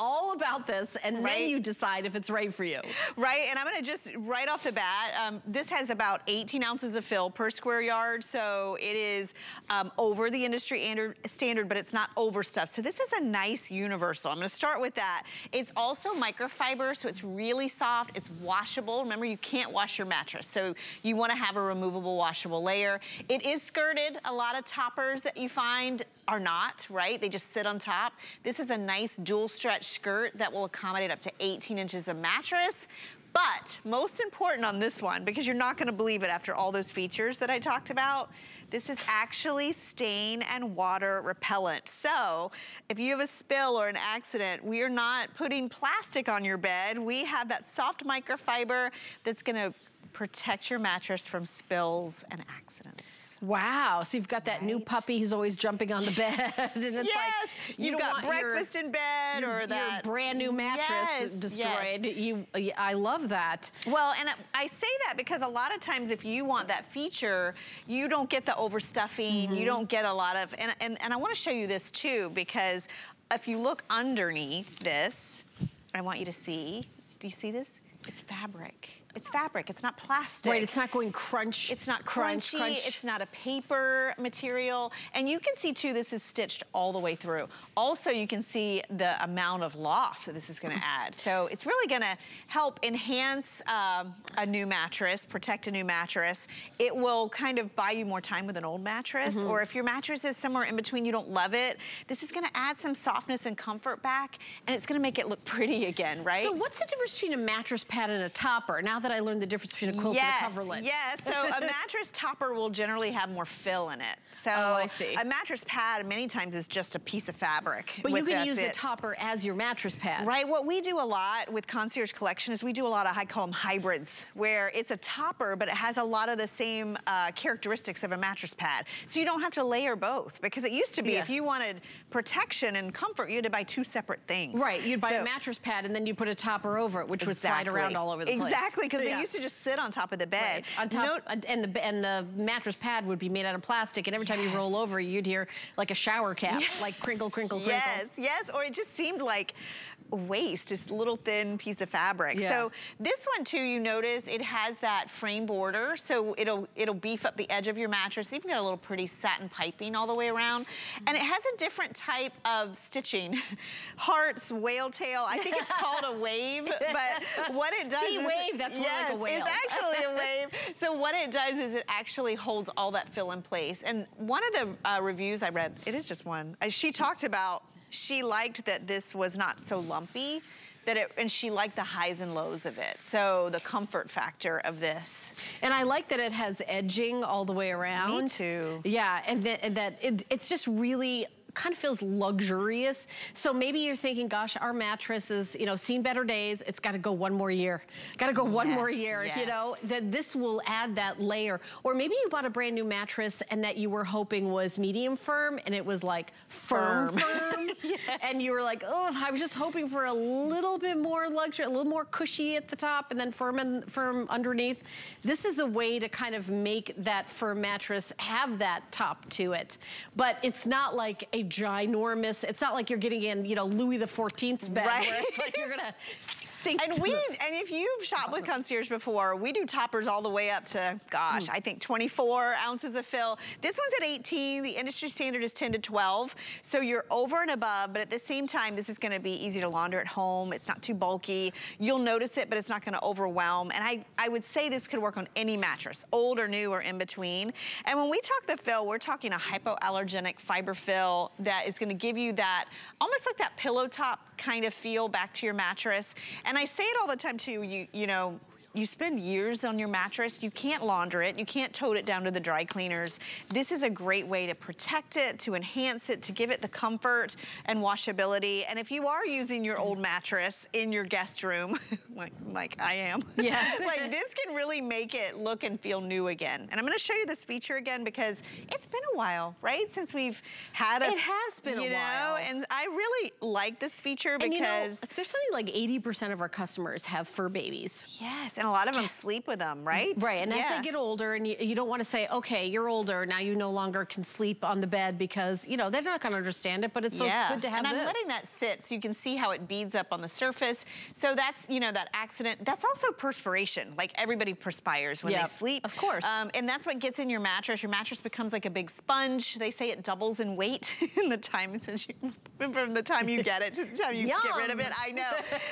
all about this, and right. then you decide if it's right for you. Right, and I'm gonna just, right off the bat, um, this has about eighteen ounces of fill per square yard, so it is um, over the industry standard, but it's not overstuffed. So this is a nice universal. I'm gonna start with that. It's also microfiber, so it's really soft, it's washable. Remember, you can't wash your mattress, so you wanna have a removable, washable layer. It is skirted. A lot of toppers that you find are not, right? They just sit on top. This is a nice dual stretch skirt that will accommodate up to eighteen inches of mattress. But most important on this one, because you're not gonna believe it after all those features that I talked about, this is actually stain and water repellent. So if you have a spill or an accident, we are not putting plastic on your bed. We have that soft microfiber that's gonna protect your mattress from spills and accidents. Wow, so you've got that right. new puppy who's always jumping on the bed. Yes, and it's yes. Like, you you've got breakfast your, in bed your, or that. Your brand new mattress yes. destroyed. Yes. You, I love that. Well, and I say that because a lot of times if you want that feature, you don't get the overstuffing, mm-hmm. you don't get a lot of, and, and, and I wanna show you this too, because if you look underneath this, I want you to see, do you see this? It's fabric. It's fabric, it's not plastic. Right, it's not going crunch. It's not crunchy, crunch, crunch. It's not a paper material. And you can see too, this is stitched all the way through. Also, you can see the amount of loft that this is gonna add. So it's really gonna help enhance um, a new mattress, protect a new mattress. It will kind of buy you more time with an old mattress, mm-hmm. or if your mattress is somewhere in between, you don't love it, this is gonna add some softness and comfort back, and it's gonna make it look pretty again, right? So what's the difference between a mattress pad and a topper? Now that I learned the difference between a quilt yes, and a coverlet. Yes, so a mattress topper will generally have more fill in it. So oh, I see. A mattress pad many times is just a piece of fabric. But you can use it. a topper as your mattress pad. Right, what we do a lot with Concierge Collection is we do a lot of, I call them hybrids, where it's a topper, but it has a lot of the same uh, characteristics of a mattress pad. So you don't have to layer both, because it used to be yeah. if you wanted protection and comfort, you had to buy two separate things. Right, you'd buy so, a mattress pad and then you put a topper over it, which exactly. would slide around all over the place. Exactly. Because yeah. they used to just sit on top of the bed. Right. On top, no, and, the, and the mattress pad would be made out of plastic, and every yes. time you roll over, you'd hear like a shower cap, yes. like crinkle, crinkle, crinkle. Yes, yes, or it just seemed like waste, just little thin piece of fabric. Yeah. So this one too, you notice it has that frame border, so it'll it'll beef up the edge of your mattress. Even got a little pretty satin piping all the way around, and it has a different type of stitching. Hearts, whale tail. I think it's called a wave, but what it does, sea wave. That's more yes, like a whale. It's actually a wave. So what it does is it actually holds all that fill in place. And one of the uh, reviews I read, it is just one. She talked about. She liked that this was not so lumpy, that it, and she liked the highs and lows of it. So the comfort factor of this. And I like that it has edging all the way around. Me too. Yeah, and, th and that it, it's just really, kind of feels luxurious. So maybe you're thinking, gosh, our mattress is, you know, seen better days. It's got to go one more year. Got to go one yes, more year, yes. you know, that this will add that layer. Or maybe you bought a brand new mattress and that you were hoping was medium firm and it was like firm, firm. firm. Yes. And you were like, oh, I was just hoping for a little bit more luxury, a little more cushy at the top and then firm and firm underneath. This is a way to kind of make that firm mattress have that top to it. But it's not like a ginormous, it's not like you're getting in, you know, Louis the fourteenth's bed, right? Where it's like you're gonna sink. And we, and if you've shopped with Concierge before, we do toppers all the way up to, gosh, mm. I think twenty-four ounces of fill. This one's at eighteen. The industry standard is ten to twelve. So you're over and above, but at the same time, this is gonna be easy to launder at home. It's not too bulky. You'll notice it, but it's not gonna overwhelm. And I, I would say this could work on any mattress, old or new or in between. And when we talk the fill, we're talking a hypoallergenic fiber fill that is going to give you that, almost like that pillow top kind of feel back to your mattress. And I say it all the time too, you, you know, you spend years on your mattress, you can't launder it, you can't tote it down to the dry cleaners. This is a great way to protect it, to enhance it, to give it the comfort and washability. And if you are using your old mattress in your guest room, like, like I am, yes. like this can really make it look and feel new again. And I'm gonna show you this feature again because it's been a while, right? Since we've had a- It has been you a know, while. And I really like this feature because- and you know, there's something like eighty percent of our customers have fur babies. Yes. And a lot of them sleep with them, right? Right, and yeah. as they get older, and you, you don't want to say, okay, you're older, now you no longer can sleep on the bed because, you know, they're not going to understand it, but it's, yeah. so it's good to have and this. And I'm letting that sit so you can see how it beads up on the surface. So that's, you know, that accident. That's also perspiration. Like, everybody perspires when yep. they sleep. Of course. Um, and that's what gets in your mattress. Your mattress becomes like a big sponge. They say it doubles in weight in the time since you, from the time you get it to the time you Yum. Get rid of it. I know.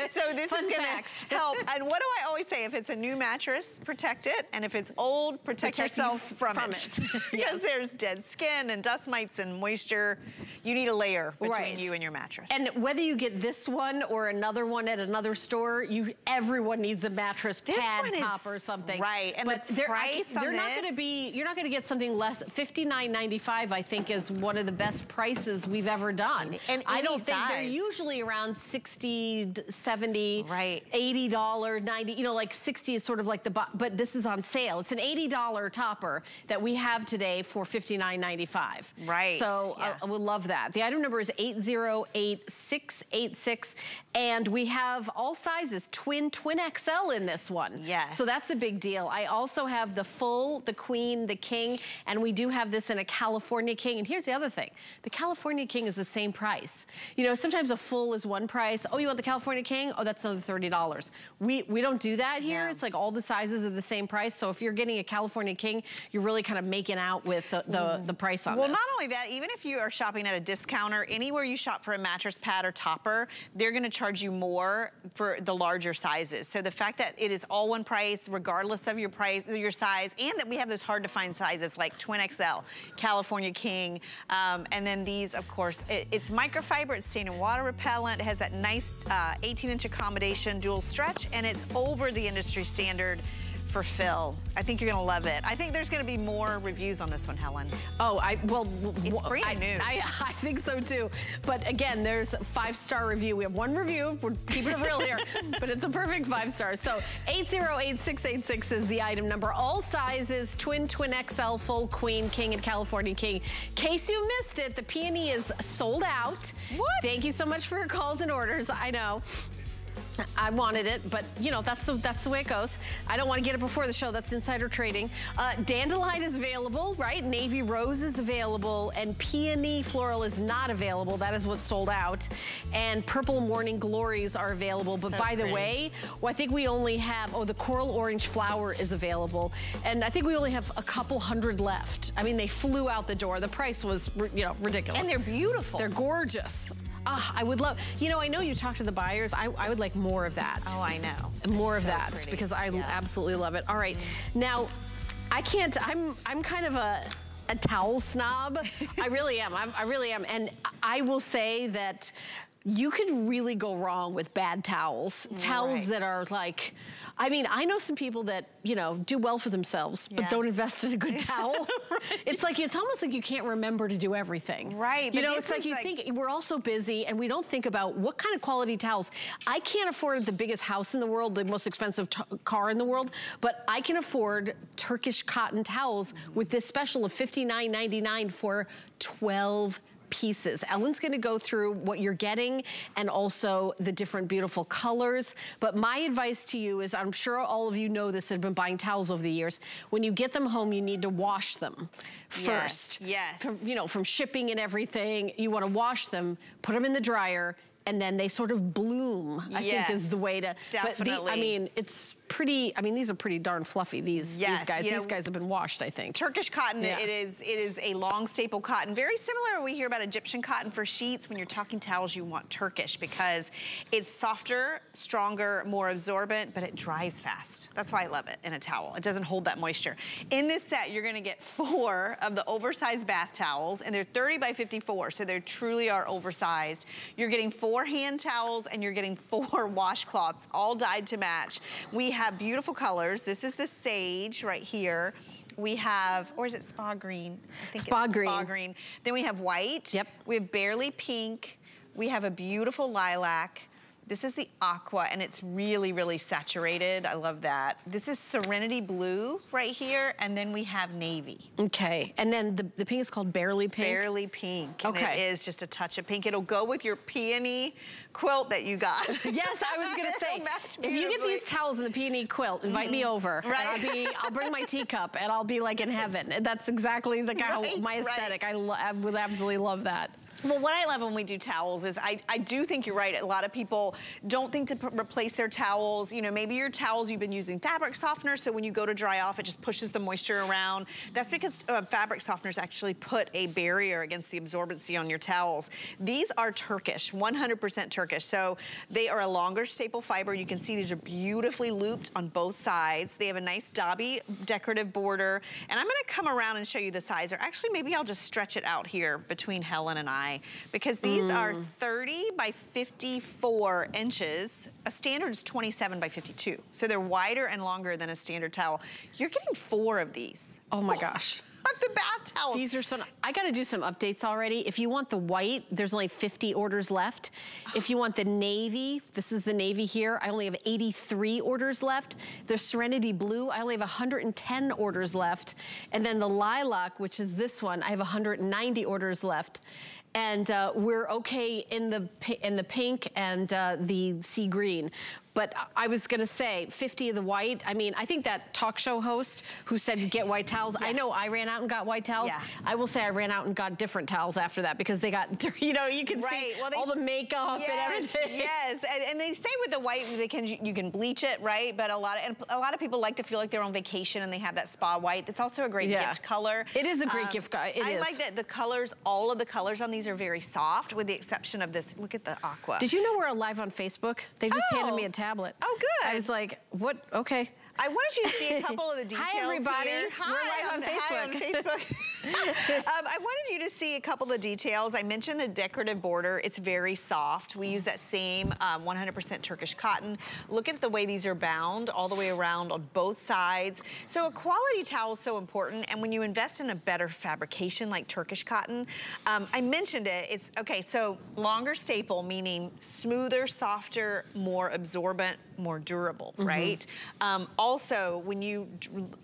So this Fun is going to help. And what do I always say? If it's a new mattress, protect it. And if it's old, protect, protect yourself from, from it. Because yeah. there's dead skin and dust mites and moisture. You need a layer between right. you and your mattress. And whether you get this one or another one at another store, you everyone needs a mattress this pad one top is, or something. Right. And but the they're, price I, they're on not this. Gonna be you're not gonna get something less. fifty-nine ninety-five I think is one of the best prices we've ever done. And, and I don't think size. They're usually around sixty, seventy, right. eighty, ninety, you know, like sixty is sort of like the, but this is on sale. It's an eighty dollar topper that we have today for fifty-nine ninety-five. Right. So yeah. I, I would love that. The item number is eight zero eight six eight six. And we have all sizes, twin, twin X L in this one. Yes. So that's a big deal. I also have the full, the queen, the king, and we do have this in a California king. And here's the other thing. The California king is the same price. You know, sometimes a full is one price. Oh, you want the California king? Oh, that's another thirty dollars. We, we don't do that here. Yeah. It's like all the sizes are the same price. So if you're getting a California king, you're really kind of making out with the, the, the price on well, this. Well, not only that, even if you are shopping at a discounter, anywhere you shop for a mattress pad or topper, they're going to charge you more for the larger sizes. So the fact that it is all one price, regardless of your price, your size, and that we have those hard to find sizes like Twin X L, California King, um, and then these, of course, it, it's microfiber, it's stain and water repellent, it has that nice uh, eighteen inch accommodation dual stretch, and it's over the industry standard for fill. I think you're gonna love it. I think there's gonna be more reviews on this one, Helen. Oh, I well, it's brand I, new. I, I think so too. But again, there's a five-star review. We have one review. We're keeping it real here, but it's a perfect five stars. So eight zero eight six eight six is the item number. All sizes: twin, twin X L, full, queen, king, and California king. In case you missed it, the Peony is sold out. What? Thank you so much for your calls and orders. I know. I wanted it, but you know, that's the, that's the way it goes. I don't want to get it before the show. That's insider trading. Uh, dandelion is available, right? Navy rose is available, and peony floral is not available. That is what's sold out. And purple morning glories are available. But so by pretty. the way, well, I think we only have, oh, the coral orange flower is available. And I think we only have a couple hundred left. I mean, they flew out the door. The price was, you know, ridiculous. And they're beautiful. They're gorgeous. Ah, I would love, you know, I know you talk to the buyers. I, I would like more of that. Oh, I know. More it's of so that pretty. Because I yeah. absolutely love it. All right. Mm-hmm. Now, I can't, I'm, I'm kind of a... a towel snob. I really am. I'm, I really am. And I will say that you could really go wrong with bad towels. Right. Towels that are like, I mean, I know some people that, you know, do well for themselves, yeah. but don't invest in a good towel. Right. It's like, it's almost like you can't remember to do everything. Right. You know, it's like you like... think, we're all so busy and we don't think about what kind of quality towels. I can't afford the biggest house in the world, the most expensive car in the world, but I can afford Turkish cotton towels with this special of fifty-nine ninety-nine for twelve pieces. Ellen's going to go through what you're getting and also the different beautiful colors. But my advice to you is, I'm sure all of you know this, have been buying towels over the years. When you get them home, you need to wash them first. Yes. Yes. You know, from shipping and everything, you want to wash them, put them in the dryer, and then they sort of bloom, I yes, think is the way to. Definitely. But the, I mean, it's pretty, I mean, these are pretty darn fluffy, these, yes, these guys. These know, guys have been washed, I think. Turkish cotton, yeah. it is it is a long staple cotton. Very similar, we hear about Egyptian cotton for sheets. When you're talking towels, you want Turkish because it's softer, stronger, more absorbent, but it dries fast. That's why I love it in a towel. It doesn't hold that moisture. In this set, you're gonna get four of the oversized bath towels, and they're thirty by fifty-four, so they truly are oversized. You're getting four Four hand towels and you're getting four washcloths, all dyed to match. We have beautiful colors. This is the sage right here. We have, or is it spa green? I think spa it's green. Spa green. Then we have white. Yep. We have barely pink. We have a beautiful lilac. This is the aqua, and it's really, really saturated. I love that. This is Serenity Blue right here, and then we have navy. Okay, and then the, the pink is called Barely Pink? Barely Pink, and okay. it is just a touch of pink. It'll go with your peony quilt that you got. Yes, I was gonna say, if you get these towels in the peony quilt, invite mm-hmm. me over. Right. I'll, be, I'll bring my teacup, and I'll be like in heaven. And that's exactly the kind right, of my aesthetic. Right. I, lo I would absolutely love that. Well, what I love when we do towels is I, I do think you're right. A lot of people don't think to replace their towels. You know, maybe your towels, you've been using fabric softener, so when you go to dry off, it just pushes the moisture around. That's because uh, fabric softeners actually put a barrier against the absorbency on your towels. These are Turkish, one hundred percent Turkish. So they are a longer staple fiber. You can see these are beautifully looped on both sides. They have a nice Dobby decorative border. And I'm going to come around and show you the size. Or actually, maybe I'll just stretch it out here between Helen and I, because these mm. are thirty by fifty-four inches. A standard is twenty-seven by fifty-two. So they're wider and longer than a standard towel. You're getting four of these. Oh my oh. gosh. The bath towels. These are so, I gotta do some updates already. If you want the white, there's only fifty orders left. If you want the navy, this is the navy here, I only have eighty-three orders left. The Serenity Blue, I only have one hundred ten orders left. And then the lilac, which is this one, I have one hundred ninety orders left. And uh, we're okay in the, in the pink and uh, the sea green. But I was gonna say, fifty of the white, I mean, I think that talk show host who said get white towels, yeah. I know I ran out and got white towels. Yeah. I will say I ran out and got different towels after that because they got, you know, you can right. see well, they, all the makeup yes, and everything. Yes, and, and they say with the white, they can you can bleach it, right? But a lot, of, and a lot of people like to feel like they're on vacation and they have that spa white. It's also a great yeah. gift color. It is a great um, gift color, it I is. I like that the colors, all of the colors on these are very soft with the exception of this, look at the aqua. Did you know we're live on Facebook? They just oh. handed me a towel. Tablet. Oh, good. I was like, what? Okay. I wanted you to see a couple of the details. Hi, everybody. Here. Hi, We're live on, on Facebook. On Facebook. um, I wanted you to see a couple of the details. I mentioned the decorative border. It's very soft. We use that same one hundred percent um, Turkish cotton. Look at the way these are bound all the way around on both sides. So a quality towel is so important. And when you invest in a better fabrication like Turkish cotton, um, I mentioned it. It's okay. So longer staple, meaning smoother, softer, more absorbent, more durable, mm-hmm. right? Um, Also, when you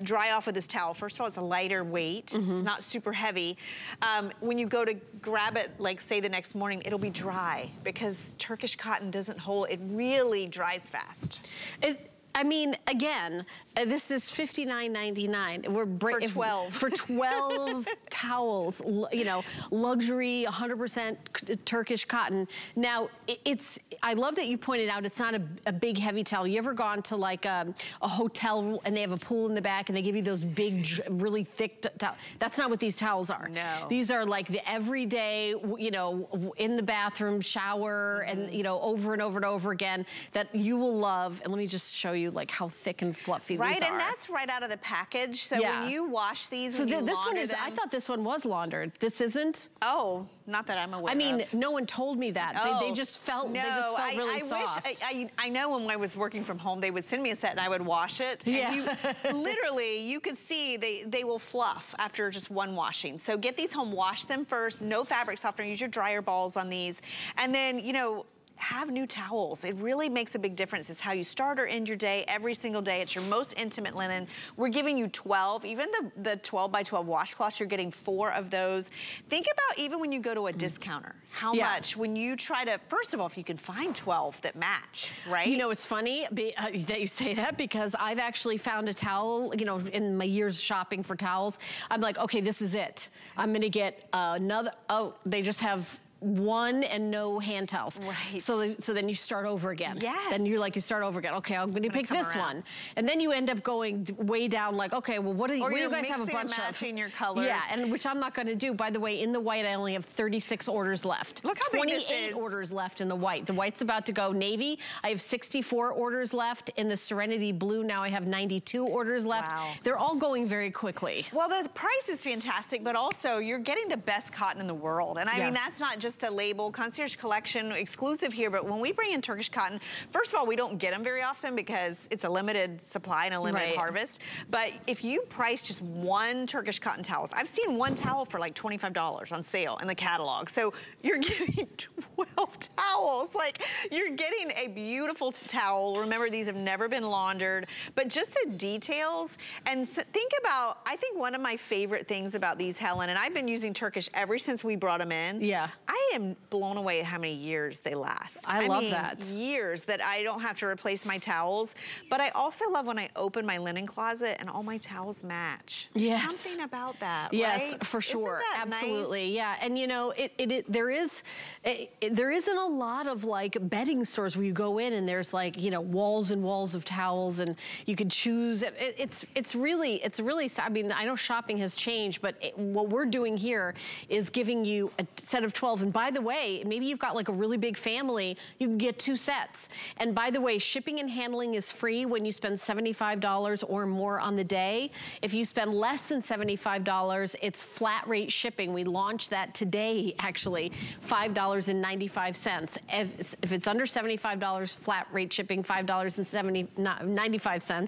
dry off with this towel, first of all, it's a lighter weight. Mm-hmm. It's not super heavy. Um, when you go to grab it, like say the next morning, it'll be dry because Turkish cotton doesn't hold. It really dries fast. It I mean, again, uh, this is fifty-nine ninety-nine. We're for twelve if, for twelve towels. You know, luxury, one hundred percent Turkish cotton. Now, it, it's. I love that you pointed out it's not a, a big heavy towel. You ever gone to like um, a hotel and they have a pool in the back and they give you those big, really thick towels? That's not what these towels are. No, these are like the everyday. You know, in the bathroom, shower, mm-hmm. and you know, over and over and over again that you will love. And let me just show you. you like how thick and fluffy right, these are. Right, and that's right out of the package. So yeah. when you wash these, so when you this one is. Them, I thought this one was laundered. This isn't. Oh, not that I'm aware. I mean, of. No one told me that. Oh. They, they just felt. No, they just felt I, really I soft. Wish, I, I, I know when I was working from home, they would send me a set and I would wash it. Yeah. And you, literally, you could see they they will fluff after just one washing. So get these home, wash them first. No fabric softener. Use your dryer balls on these, and then you know. Have new towels. It really makes a big difference. It's how you start or end your day every single day. It's your most intimate linen. We're giving you twelve. Even the, the twelve by twelve washcloths, you're getting four of those. Think about even when you go to a discounter, how yeah. much when you try to, first of all, if you can find twelve that match, right? You know, it's funny be, uh, that you say that because I've actually found a towel, you know, in my years shopping for towels. I'm like, okay, this is it. I'm going to get uh, another, oh, they just have one and no hand towels. Right. So, so then you start over again. Yes. Then you're like, you start over again. Okay, I'm going to pick this around. one. And then you end up going way down like, okay, well, what do you, you guys have a bunch of? Or you're matching your colors. Yeah, and which I'm not going to do. By the way, in the white, I only have thirty-six orders left. Look how big this is. twenty-eight orders left in the white. The white's about to go navy. I have sixty-four orders left. In the Serenity Blue, now I have ninety-two orders left. Wow. They're all going very quickly. Well, the price is fantastic, but also you're getting the best cotton in the world. And I yeah. mean, that's not just the label, Concierge Collection exclusive here, but when we bring in Turkish cotton, first of all, we don't get them very often because it's a limited supply and a limited right. harvest. But if you price just one Turkish cotton towels, I've seen one towel for like twenty-five dollars on sale in the catalog. So you're getting twelve towels. Like you're getting a beautiful towel. Remember, these have never been laundered, but just the details. And so think about, I think one of my favorite things about these, Helen, and I've been using Turkish ever since we brought them in. Yeah. I am blown away at how many years they last. I, I love mean, that. Years that I don't have to replace my towels. But I also love when I open my linen closet and all my towels match. Yes. There's something about that, yes, right? for sure. Isn't that absolutely. Nice? Yeah. And you know, it, it, it there is it, it, there isn't a lot of like bedding stores where you go in and there's like, you know, walls and walls of towels and you can choose. It, it, it's it's really it's really I mean, I know shopping has changed, but it, what we're doing here is giving you a set of twelve. And by the way, maybe you've got like a really big family, you can get two sets. And by the way, shipping and handling is free when you spend seventy-five dollars or more on the day. If you spend less than seventy-five dollars, it's flat rate shipping. We launched that today, actually, five ninety-five. If it's, if it's under seventy-five dollars, flat rate shipping, five ninety-five.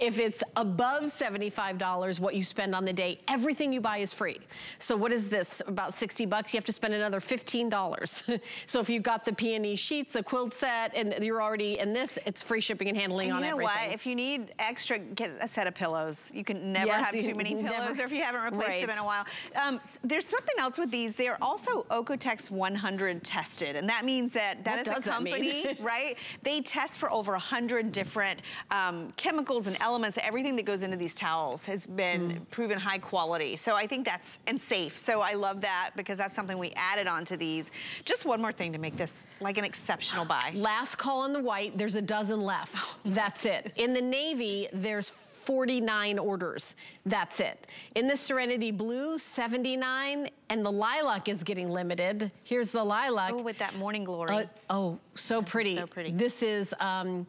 If it's above seventy-five dollars, what you spend on the day, everything you buy is free. So what is this? About sixty bucks. You have to spend another fifteen dollars. So if you've got the peony sheets, the quilt set, and you're already in this, it's free shipping and handling and on everything. You know everything. What? If you need extra, get a set of pillows. You can never yes, have too many pillows, never. Or if you haven't replaced right. them in a while. Um, there's something else with these. They are also Okotex one hundred tested, and that means that that what is a company, right? They test for over one hundred different um, chemicals and elements. Everything that goes into these towels has been mm. proven high quality. So I think that's, and safe. So I love that because that's something we added onto these. Just one more thing to make this like an exceptional buy. Last call on the white, there's a dozen left. Oh. That's it. In the navy, there's forty-nine orders. That's it. In the Serenity Blue, seventy-nine, and the lilac is getting limited. Here's the lilac. Oh, with that morning glory. Uh, oh, so pretty. So pretty. This is um,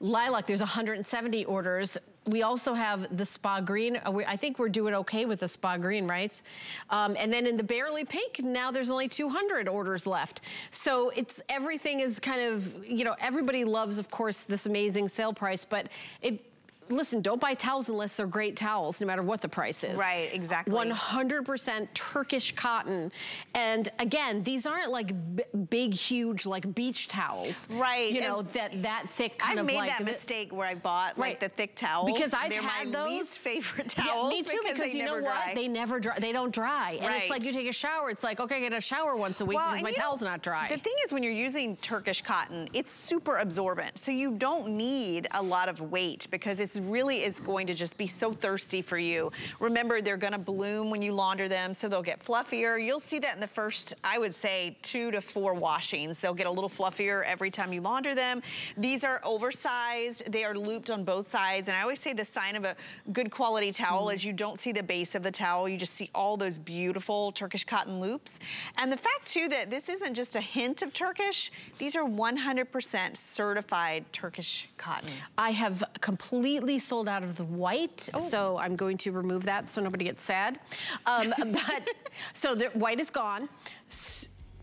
lilac. There's one hundred seventy orders. We also have the spa green. I think we're doing okay with the spa green, right? Um, and then in the barely pink, now there's only two hundred orders left. So it's, everything is kind of, you know, everybody loves, of course, this amazing sale price, but it, listen, don't buy towels unless they're great towels, no matter what the price is. Right, exactly. one hundred percent Turkish cotton. And again, these aren't like b big, huge, like beach towels. Right. You know, and that that thick kind I've of like. I've made that mistake where I bought right. like the thick towels. Because I've they're had my those. least favorite towels. Yeah, me too, because, because you know what? Dry. They never dry. They don't dry. And right. it's like you take a shower. It's like, okay, I get a shower once a week well, because my towel's know, not dry. The thing is, when you're using Turkish cotton, it's super absorbent. So you don't need a lot of weight because it's this really is going to just be so thirsty for you. Remember, they're gonna bloom when you launder them, so they'll get fluffier. You'll see that in the first, I would say, two to four washings. They'll get a little fluffier every time you launder them. These are oversized. They are looped on both sides. And I always say the sign of a good quality towel mm. is you don't see the base of the towel. You just see all those beautiful Turkish cotton loops. And the fact, too, that this isn't just a hint of Turkish. These are one hundred percent certified Turkish cotton. I have completely sold out of the white, oh. so I'm going to remove that so nobody gets sad. Um, but so the white is gone.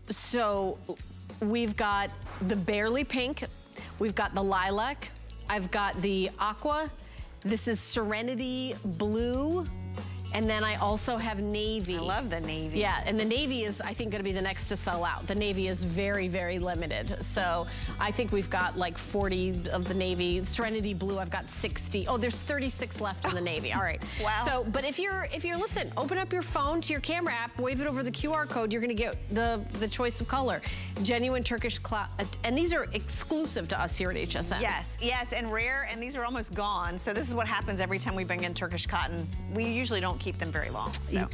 So we've got the barely pink. We've got the lilac. I've got the aqua. This is Serenity Blue. And then I also have navy. I love the navy. Yeah, and the navy is, I think, gonna be the next to sell out. The navy is very, very limited. So I think we've got like forty of the navy. Serenity Blue, I've got sixty. Oh, there's thirty-six left in the navy. All right. Wow. So, but if you're, if you're, listen, open up your phone to your camera app, wave it over the Q R code, you're gonna get the, the choice of color. Genuine Turkish cloth. And these are exclusive to us here at H S N. Yes, yes, and rare, and these are almost gone. So this is what happens every time we bring in Turkish cotton. We usually don't keep them very long. So.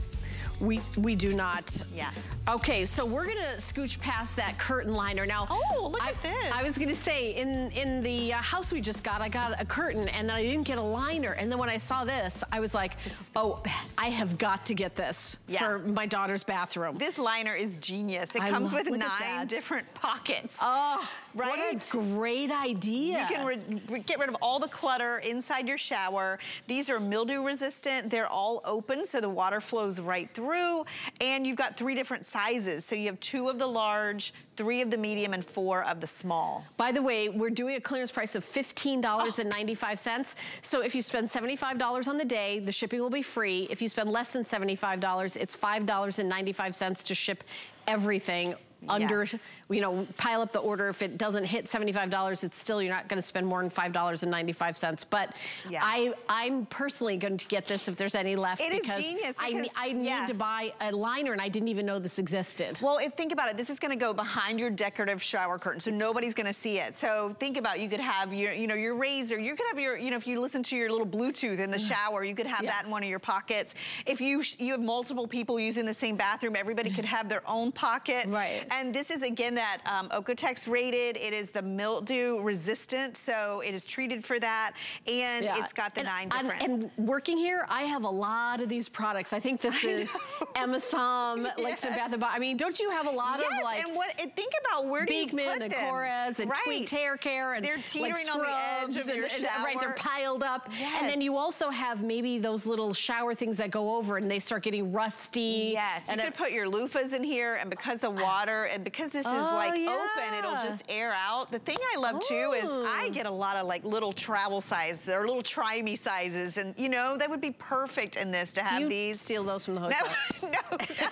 We we do not. Yeah. Okay, so we're gonna scooch past that curtain liner now. Oh, look I, at this. I was gonna say in in the house we just got, I got a curtain and then I didn't get a liner. And then when I saw this, I was like, this oh, best. I have got to get this yeah. for my daughter's bathroom. This liner is genius. It I comes love, with nine different pockets. Oh, right. What a great idea. You can re get rid of all the clutter inside your shower. These are mildew resistant. They're all open, so the water flows right through. Through, and you've got three different sizes. So you have two of the large, three of the medium, and four of the small. By the way, we're doing a clearance price of fifteen ninety-five. Oh. So if you spend seventy-five dollars on the day, the shipping will be free. If you spend less than seventy-five dollars, it's five ninety-five to ship everything. Under, yes. you know, pile up the order. If it doesn't hit seventy-five dollars, it's still, you're not going to spend more than five ninety-five. But yeah. I, I'm personally going to get this if there's any left. It because is genius. Because, I, I yeah. need to buy a liner, and I didn't even know this existed. Well, if, think about it. This is going to go behind your decorative shower curtain, so nobody's going to see it. So think about, you could have your, you know, your razor. You could have your, you know, if you listen to your little Bluetooth in the shower, you could have yeah. that in one of your pockets. If you, you have multiple people using the same bathroom, everybody could have their own pocket. Right. And this is, again, that um, Okotex rated. It is the mildew resistant, so it is treated for that. And yeah. it's got the and, nine different. And working here, I have a lot of these products. I think this is Emerson, yes. like some Bath and Body. I mean, don't you have a lot yes, of like? Yes, and what? And think about where Beekman do you put and them? Cora's and right. Tweaked Hair Care and they're teetering like on the edge of and, your shower. And, right, they're piled up. Yes. And then you also have maybe those little shower things that go over and they start getting rusty. Yes, and you could it, put your loofahs in here, and because the water. And because this oh, is like yeah. open, it'll just air out. The thing I love Ooh. too is I get a lot of like little travel sizes or little try-me sizes, and you know that would be perfect in this to have. Do you these. Steal those from the hotel? No, no. no.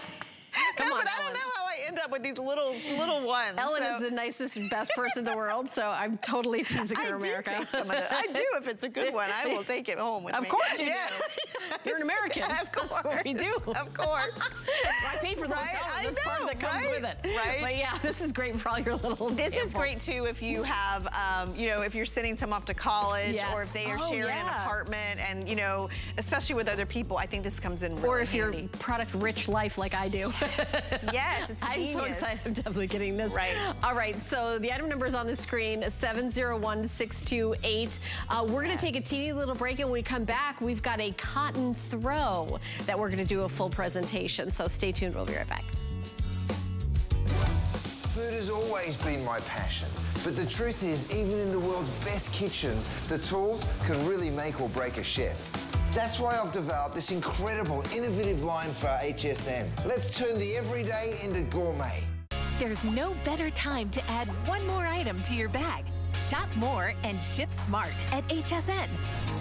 Come no, on, but I don't Ellen. know how I end up with these little little ones. Ellen so. is the nicest, best person in the world, so I'm totally teasing her. I America. Do take some of the, I do. If it's a good one, I will take it home with of me. Of course you yeah. do. You're an American. Of course. That's what we do. Of course. I paid for the right? hotel. That's part of that comes right? with it. Right. But yeah, this is great for all your little. This animals. is great too if you have, um, you know, if you're sending someone off to college yes. or if they are oh, sharing yeah. an apartment, and you know, especially with other people, I think this comes in. Really or if handy. You're product-rich life like I do. Yes, yes, it's I'm genius. so excited. I'm definitely getting this. Right. All right, so the item number is on the screen, seven zero one six two eight. Uh, we're yes. going to take a teeny little break, and when we come back, we've got a cotton throw that we're going to do a full presentation. So stay tuned. We'll be right back. Food has always been my passion, but the truth is, even in the world's best kitchens, the tools can really make or break a chef. That's why I've developed this incredible, innovative line for H S N. Let's turn the everyday into gourmet. There's no better time to add one more item to your bag. Shop more and ship smart at H S N.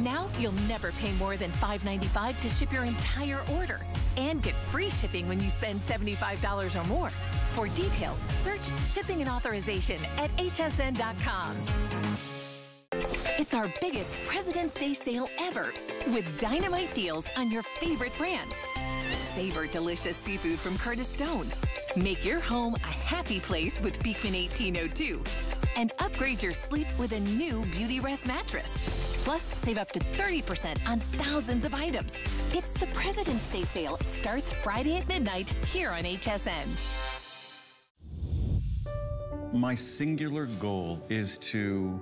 Now you'll never pay more than five ninety-five to ship your entire order, and get free shipping when you spend seventy-five dollars or more. For details, search shipping and authorization at H S N dot com. It's our biggest President's Day sale ever, with dynamite deals on your favorite brands. Savor delicious seafood from Curtis Stone. Make your home a happy place with Beekman eighteen oh two. And upgrade your sleep with a new Beautyrest mattress. Plus, save up to thirty percent on thousands of items. It's the President's Day sale. It starts Friday at midnight here on H S N. My singular goal is to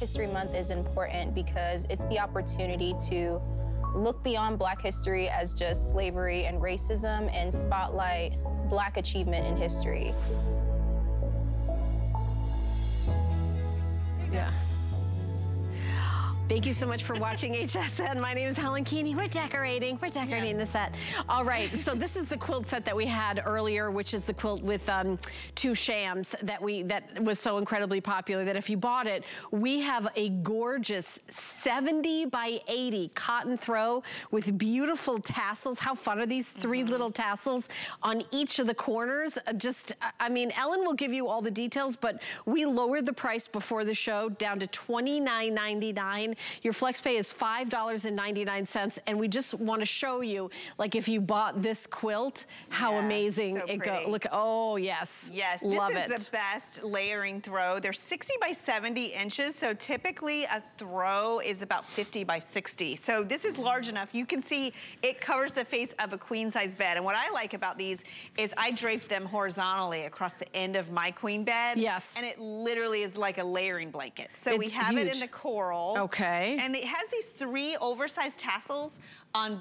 History Month is important because it's the opportunity to look beyond Black history as just slavery and racism and spotlight Black achievement in history. Yeah. Thank you so much for watching H S N. My name is Helen Keaney. We're decorating. We're decorating yeah. the set. All right. So this is the quilt set that we had earlier, which is the quilt with um, two shams that we that was so incredibly popular that if you bought it, we have a gorgeous seventy by eighty cotton throw with beautiful tassels. How fun are these three mm-hmm. little tassels on each of the corners? Just, I mean, Ellen will give you all the details, but we lowered the price before the show down to twenty-nine ninety-nine. Your FlexPay is five ninety-nine, and we just want to show you, like, if you bought this quilt, how yeah, amazing so it goes. Look, oh, yes. Yes, love this is it. The best layering throw. They're sixty by seventy inches, so typically a throw is about fifty by sixty. So this is large enough. You can see it covers the face of a queen-size bed, and what I like about these is I drape them horizontally across the end of my queen bed. Yes. And it literally is like a layering blanket. So it's we have huge. It in the coral. Okay. And it has these three oversized tassels on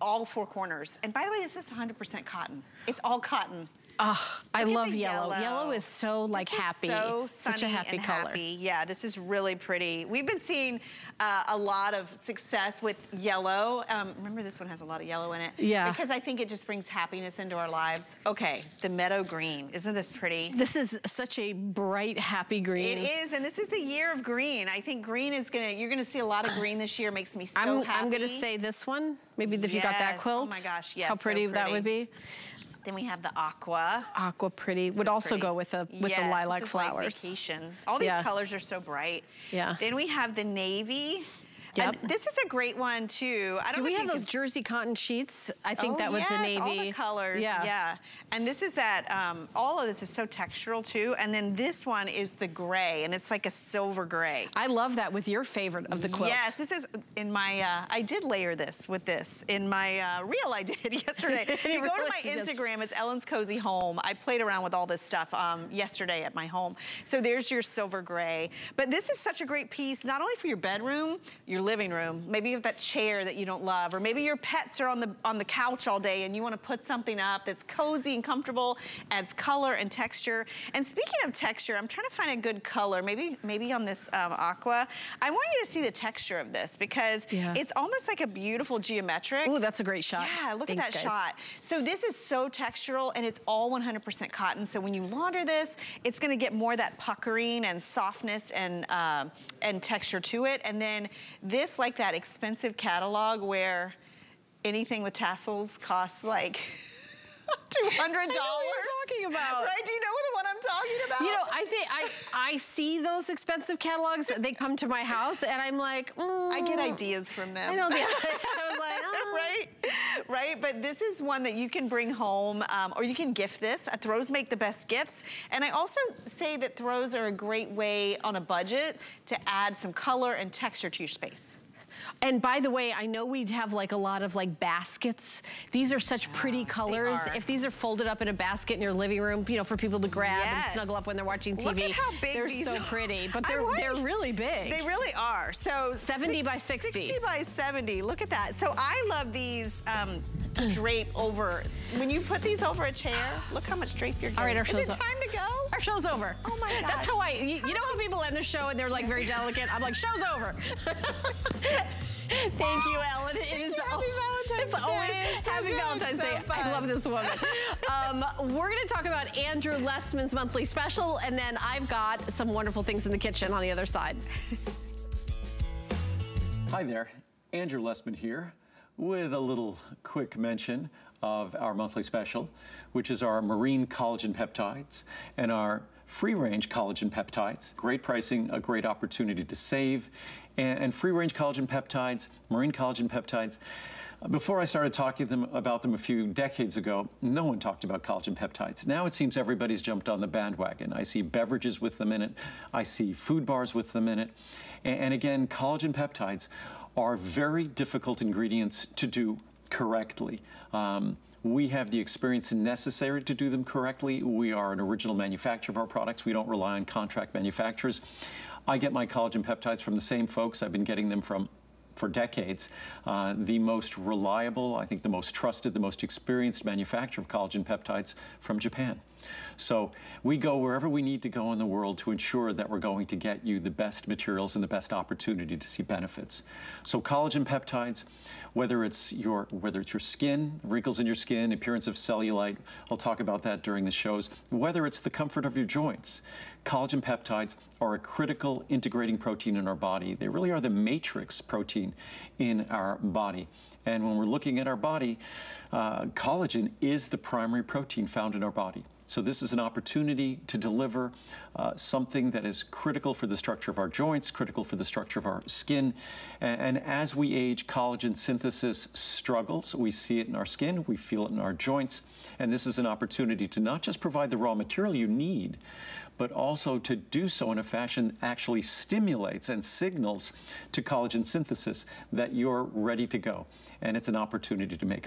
all four corners. And by the way, this is one hundred percent cotton. It's all cotton. Oh, I love yellow. yellow. Yellow is so like this happy. Is so sunny Such a happy and color. Happy. Yeah, this is really pretty. We've been seeing uh, a lot of success with yellow. Um, remember, this one has a lot of yellow in it. Yeah. Because I think it just brings happiness into our lives. Okay, the meadow green. Isn't this pretty? This is such a bright, happy green. It is, and this is the year of green. I think green is gonna. You're gonna see a lot of green this year. Makes me so I'm, happy. I'm gonna say this one. Maybe if yes. you got that quilt. Oh my gosh! Yes. How pretty, so pretty. that would be. Then we have the aqua. Aqua pretty. This Would also pretty. go with a with yes, the lilac this is flowers. Like vacation. All these yeah. colors are so bright. Yeah. Then we have the navy. Yep. And this is a great one too. I don't Do know we have those can... jersey cotton sheets? I think oh, that was yes, the navy. All the colors. Yeah. yeah. And this is that. Um, all of this is so textural too. And then this one is the gray, and it's like a silver gray. I love that with your favorite of the quilts. Yes. This is in my. Uh, I did layer this with this in my uh, reel I did yesterday. If you go to my Instagram, it's Ellen's Cozy Home. I played around with all this stuff um, yesterday at my home. So there's your silver gray. But this is such a great piece, not only for your bedroom, your living room. Maybe you have that chair that you don't love, or maybe your pets are on the on the couch all day and you want to put something up that's cozy and comfortable, adds color and texture. And speaking of texture, I'm trying to find a good color, maybe maybe on this um, aqua. I want you to see the texture of this because yeah. it's almost like a beautiful geometric. Ooh, that's a great shot. Yeah, look Thanks, at that guys. shot. So this is so textural and it's all one hundred percent cotton. So when you launder this, it's going to get more of that puckering and softness and, uh, and texture to it. And then this This, like that expensive catalog where anything with tassels costs like two hundred dollars. I know what you're talking about. Right? Do you know what I'm talking about? You know, I think I, I see those expensive catalogs. They come to my house and I'm like, mm. I get ideas from them. I know the idea. I was like, oh. Right? Right? But this is one that you can bring home um, or you can gift this. Uh, throws make the best gifts. And I also say that throws are a great way on a budget to add some color and texture to your space. And by the way, I know we'd have like a lot of like baskets. These are such yeah, pretty colors. If these are folded up in a basket in your living room, you know, for people to grab yes. and snuggle up when they're watching T V. Look at how big they're these so are. pretty, but they're they're really big. They really are. So seventy by sixty. sixty by seventy. Look at that. So I love these um, to drape over. When you put these over a chair, look how much drape you're getting. All right, our show's Is it time to go? Our show's over. Oh my god. That's how I. You, you know how people end the show and they're like very delicate. I'm like, show's over. Thank you, Ellen. It is. Happy Valentine's Day. Happy Valentine's Day. So I love this woman. um, we're going to talk about Andrew Lessman's monthly special, and then I've got some wonderful things in the kitchen on the other side. Hi there. Andrew Lessman here with a little quick mention of our monthly special, which is our marine collagen peptides and our free-range collagen peptides. Great pricing, a great opportunity to save. And free-range collagen peptides, marine collagen peptides. Before I started talking them about them a few decades ago, no one talked about collagen peptides. Now it seems everybody's jumped on the bandwagon. I see beverages with them in it. I see food bars with them in it. And again, collagen peptides are very difficult ingredients to do correctly. Um, we have the experience necessary to do them correctly. We are an original manufacturer of our products. We don't rely on contract manufacturers. I get my collagen peptides from the same folks I've been getting them from for decades. Uh, the most reliable, I think the most trusted, the most experienced manufacturer of collagen peptides from Japan. So we go wherever we need to go in the world to ensure that we're going to get you the best materials and the best opportunity to see benefits. So collagen peptides, whether it's your whether it's your skin, wrinkles in your skin, appearance of cellulite, I'll talk about that during the shows, whether it's the comfort of your joints, collagen peptides are a critical integrating protein in our body. They really are the matrix protein in our body. And when we're looking at our body, uh, collagen is the primary protein found in our body. So this is an opportunity to deliver uh, something that is critical for the structure of our joints, critical for the structure of our skin. And, and as we age, collagen synthesis struggles. We see it in our skin, we feel it in our joints. And this is an opportunity to not just provide the raw material you need, but also to do so in a fashion that actually stimulates and signals to collagen synthesis that you're ready to go. And it's an opportunity to make a